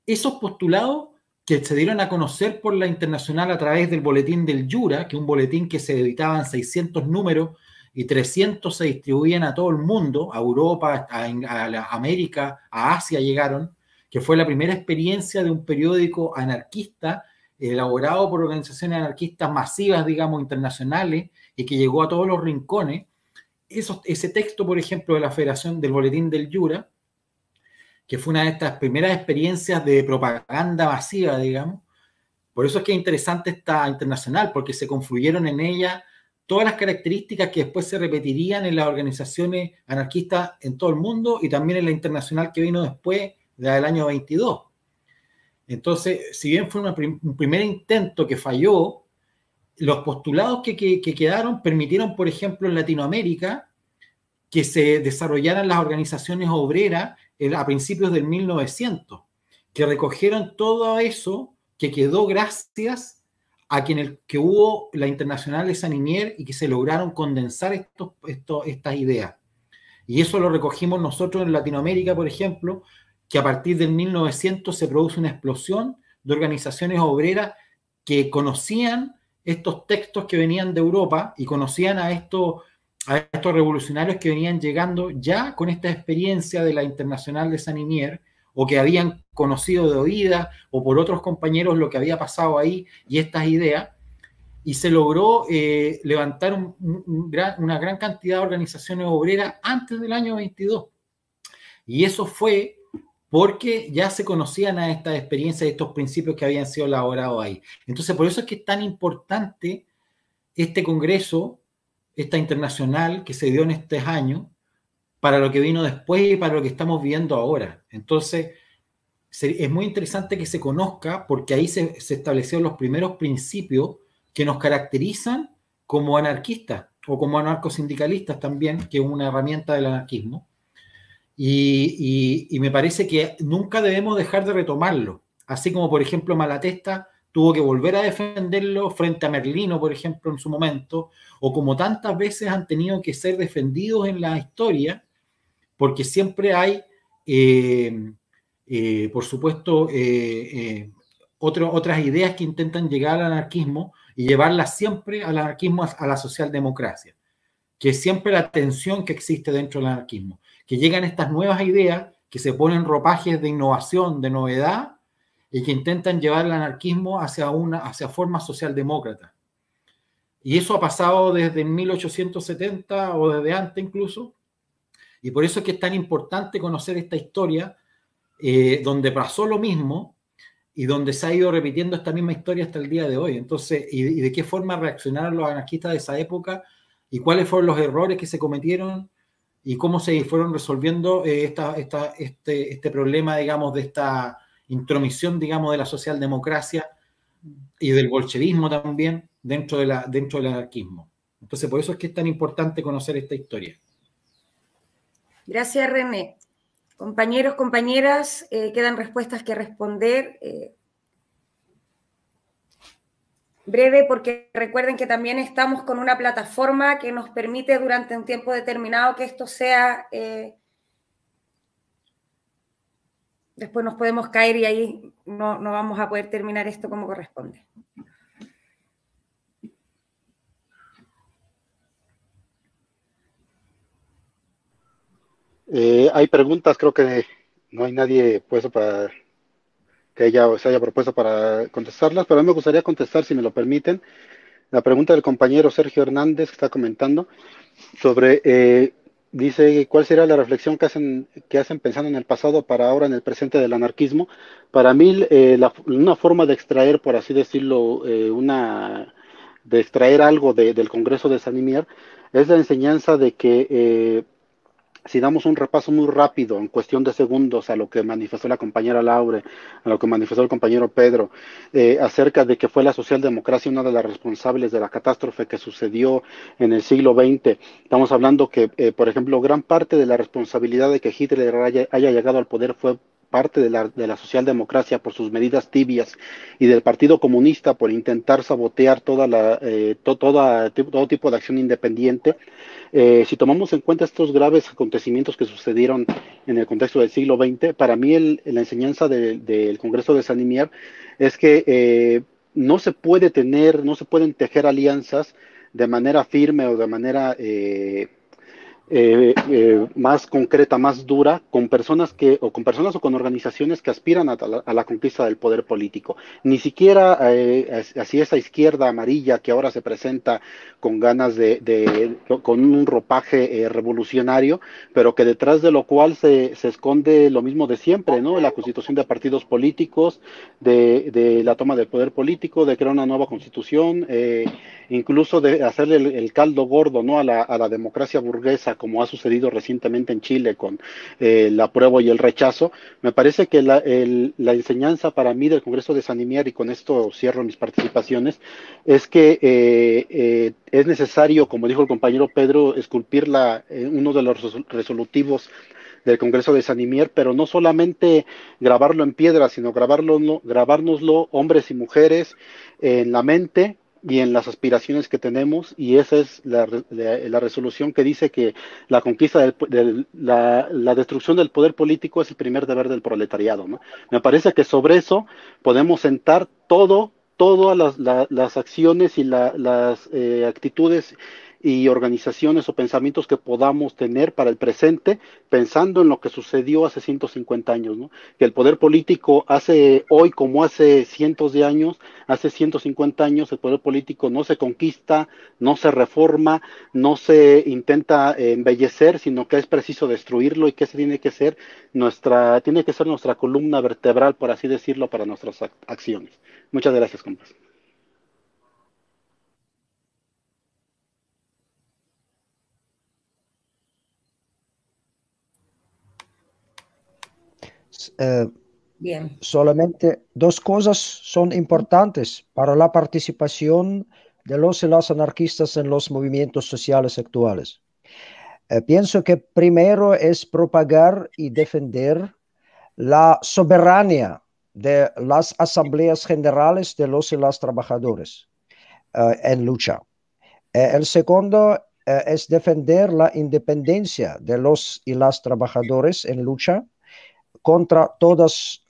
esos postulados que se dieron a conocer por la Internacional a través del boletín del Jura, que es un boletín que se editaban 600 números, y 300 se distribuían a todo el mundo, a Europa, a América, a Asia llegaron, que fue la primera experiencia de un periódico anarquista elaborado por organizaciones anarquistas masivas, digamos, internacionales, y que llegó a todos los rincones. Ese texto, por ejemplo, de la Federación del Boletín del Jura, que fue una de estas primeras experiencias de propaganda masiva, digamos. Por eso es que es interesante esta Internacional, porque se confluyeron en ella todas las características que después se repetirían en las organizaciones anarquistas en todo el mundo y también en la Internacional que vino después, del año 22. Entonces, si bien fue un primer intento que falló, los postulados que quedaron permitieron, por ejemplo, en Latinoamérica, que se desarrollaran las organizaciones obreras a principios del 1900, que recogieron todo eso que quedó gracias a que hubo la Internacional de Saint-Imier y que se lograron condensar estas ideas. Y eso lo recogimos nosotros en Latinoamérica, por ejemplo, que a partir del 1900 se produce una explosión de organizaciones obreras que conocían estos textos que venían de Europa y conocían a estos revolucionarios que venían llegando ya con esta experiencia de la Internacional de Saint-Imier, o que habían conocido de oídas o por otros compañeros lo que había pasado ahí y estas ideas, y se logró levantar una gran cantidad de organizaciones obreras antes del año 22. Y eso fue porque ya se conocían a estas experiencias y estos principios que habían sido elaborados ahí. Entonces, por eso es que es tan importante este Congreso, esta Internacional que se dio en estos años, para lo que vino después y para lo que estamos viendo ahora. Entonces, es muy interesante que se conozca, porque ahí se establecieron los primeros principios que nos caracterizan como anarquistas o como anarcosindicalistas también, que es una herramienta del anarquismo. Y me parece que nunca debemos dejar de retomarlo. Así como, por ejemplo, Malatesta tuvo que volver a defenderlo frente a Merlino, por ejemplo, en su momento, o como tantas veces han tenido que ser defendidos en la historia, porque siempre hay, por supuesto, otras ideas que intentan llegar al anarquismo y llevarlas siempre al anarquismo, a la socialdemocracia, que es siempre la tensión que existe dentro del anarquismo, que llegan estas nuevas ideas que se ponen ropajes de innovación, de novedad, y que intentan llevar el anarquismo hacia formas socialdemócratas. Y eso ha pasado desde 1870 o desde antes incluso, y por eso es que es tan importante conocer esta historia, donde pasó lo mismo y donde se ha ido repitiendo esta misma historia hasta el día de hoy. Entonces, y de qué forma reaccionaron los anarquistas de esa época, y cuáles fueron los errores que se cometieron, y cómo se fueron resolviendo este problema, digamos, de esta intromisión, digamos, de la socialdemocracia y del bolchevismo también dentro del anarquismo. Entonces, por eso es que es tan importante conocer esta historia. Gracias, René. Compañeros, compañeras, quedan respuestas que responder. Breve, porque recuerden que también estamos con una plataforma que nos permite durante un tiempo determinado que esto sea... después nos podemos caer y ahí no vamos a poder terminar esto como corresponde. Hay preguntas, creo que no hay nadie puesto para que se haya propuesto para contestarlas, pero a mí me gustaría contestar, si me lo permiten, la pregunta del compañero Sergio Hernández, que está comentando sobre... dice, ¿cuál sería la reflexión que hacen pensando en el pasado para ahora en el presente del anarquismo? Para mí, una forma de extraer, por así decirlo, de extraer algo del Congreso de Saint-Imier, es la enseñanza de que, si damos un repaso muy rápido, en cuestión de segundos, a lo que manifestó la compañera Laure, a lo que manifestó el compañero Pedro, acerca de que fue la socialdemocracia una de las responsables de la catástrofe que sucedió en el siglo XX. Estamos hablando que, por ejemplo, gran parte de la responsabilidad de que Hitler haya llegado al poder fue parte de la socialdemocracia por sus medidas tibias, y del Partido Comunista por intentar sabotear todo tipo de acción independiente. Si tomamos en cuenta estos graves acontecimientos que sucedieron en el contexto del siglo XX, para mí la enseñanza del Congreso de Saint-Imier es que no se pueden tejer alianzas de manera firme o de manera... más concreta, más dura, con organizaciones que aspiran a la conquista del poder político. Ni siquiera hacia esa izquierda amarilla que ahora se presenta con ganas con un ropaje revolucionario, pero que detrás de lo cual se esconde lo mismo de siempre, ¿no? La constitución de partidos políticos, de la toma del poder político, de crear una nueva constitución, incluso de hacerle el caldo gordo, ¿no? a la democracia burguesa, como ha sucedido recientemente en Chile con el apruebo y el rechazo. Me parece que la enseñanza para mí del Congreso de Saint-Imier, y con esto cierro mis participaciones, es que es necesario, como dijo el compañero Pedro, esculpir uno de los resolutivos del Congreso de Saint-Imier, pero no solamente grabarlo en piedra, sino grabárnoslo hombres y mujeres en la mente y en las aspiraciones que tenemos, y esa es la resolución que dice que la conquista la destrucción del poder político es el primer deber del proletariado, ¿no? Me parece que sobre eso podemos sentar todas las acciones y las actitudes y organizaciones o pensamientos que podamos tener para el presente, pensando en lo que sucedió hace 150 años, ¿no? Que el poder político hace hoy como hace cientos de años, hace 150 años el poder político no se conquista, no se reforma, no se intenta embellecer, sino que es preciso destruirlo, y que esa tiene que ser nuestra columna vertebral, por así decirlo, para nuestras acciones. Muchas gracias, compas. Bien. Solamente dos cosas son importantes para la participación de los y las anarquistas en los movimientos sociales actuales. Pienso que primero es propagar y defender la soberanía de las asambleas generales de los y las trabajadores en lucha. El segundo es defender la independencia de los y las trabajadores en lucha contra todos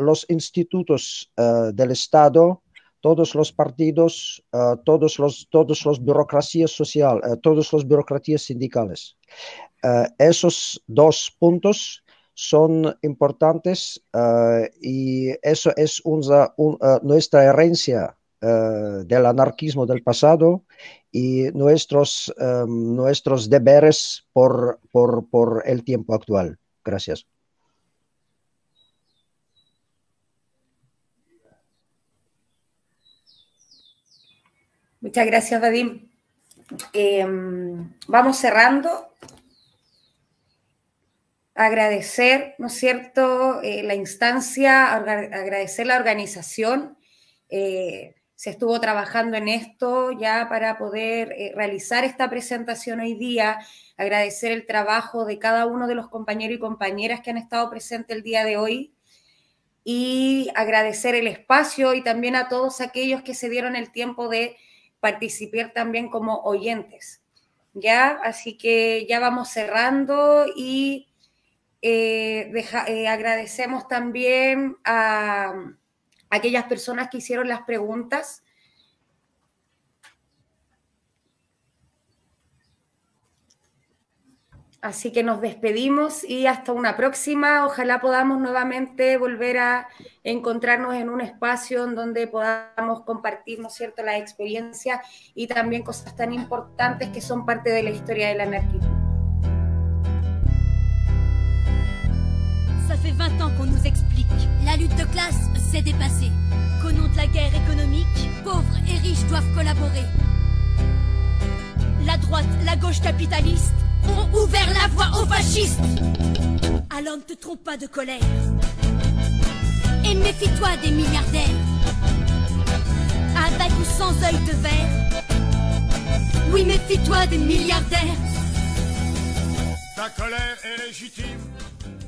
los institutos del Estado, todos los partidos, todos los burocracias sociales, todos los burocracias sindicales. Esos dos puntos son importantes y eso es nuestra herencia del anarquismo del pasado y nuestros deberes por el tiempo actual. Gracias. Muchas gracias, Vadim. Vamos cerrando. Agradecer, ¿no es cierto?, la instancia, agradecer la organización. Se estuvo trabajando en esto ya para poder realizar esta presentación hoy día. Agradecer el trabajo de cada uno de los compañeros y compañeras que han estado presentes el día de hoy. Y agradecer el espacio y también a todos aquellos que se dieron el tiempo de participar también como oyentes. Ya, así que ya vamos cerrando y agradecemos también a aquellas personas que hicieron las preguntas. Así que nos despedimos y hasta una próxima. Ojalá podamos nuevamente volver a encontrarnos en un espacio en donde podamos compartir, ¿no es cierto?, las experiencias y también cosas tan importantes que son parte de la historia del anarquismo. Ça fait 20 ans qu'on nous explique. La lutte de classe s'est dépassée. Qu'au nom de la guerre économique, pauvres et riches doivent collaborer. La droite, la gauche capitaliste ont ouvert la voie aux fascistes. Alors ne te trompe pas de colère et méfie-toi des milliardaires. Avec ou sans œil de verre, oui, méfie-toi des milliardaires. Ta colère est légitime.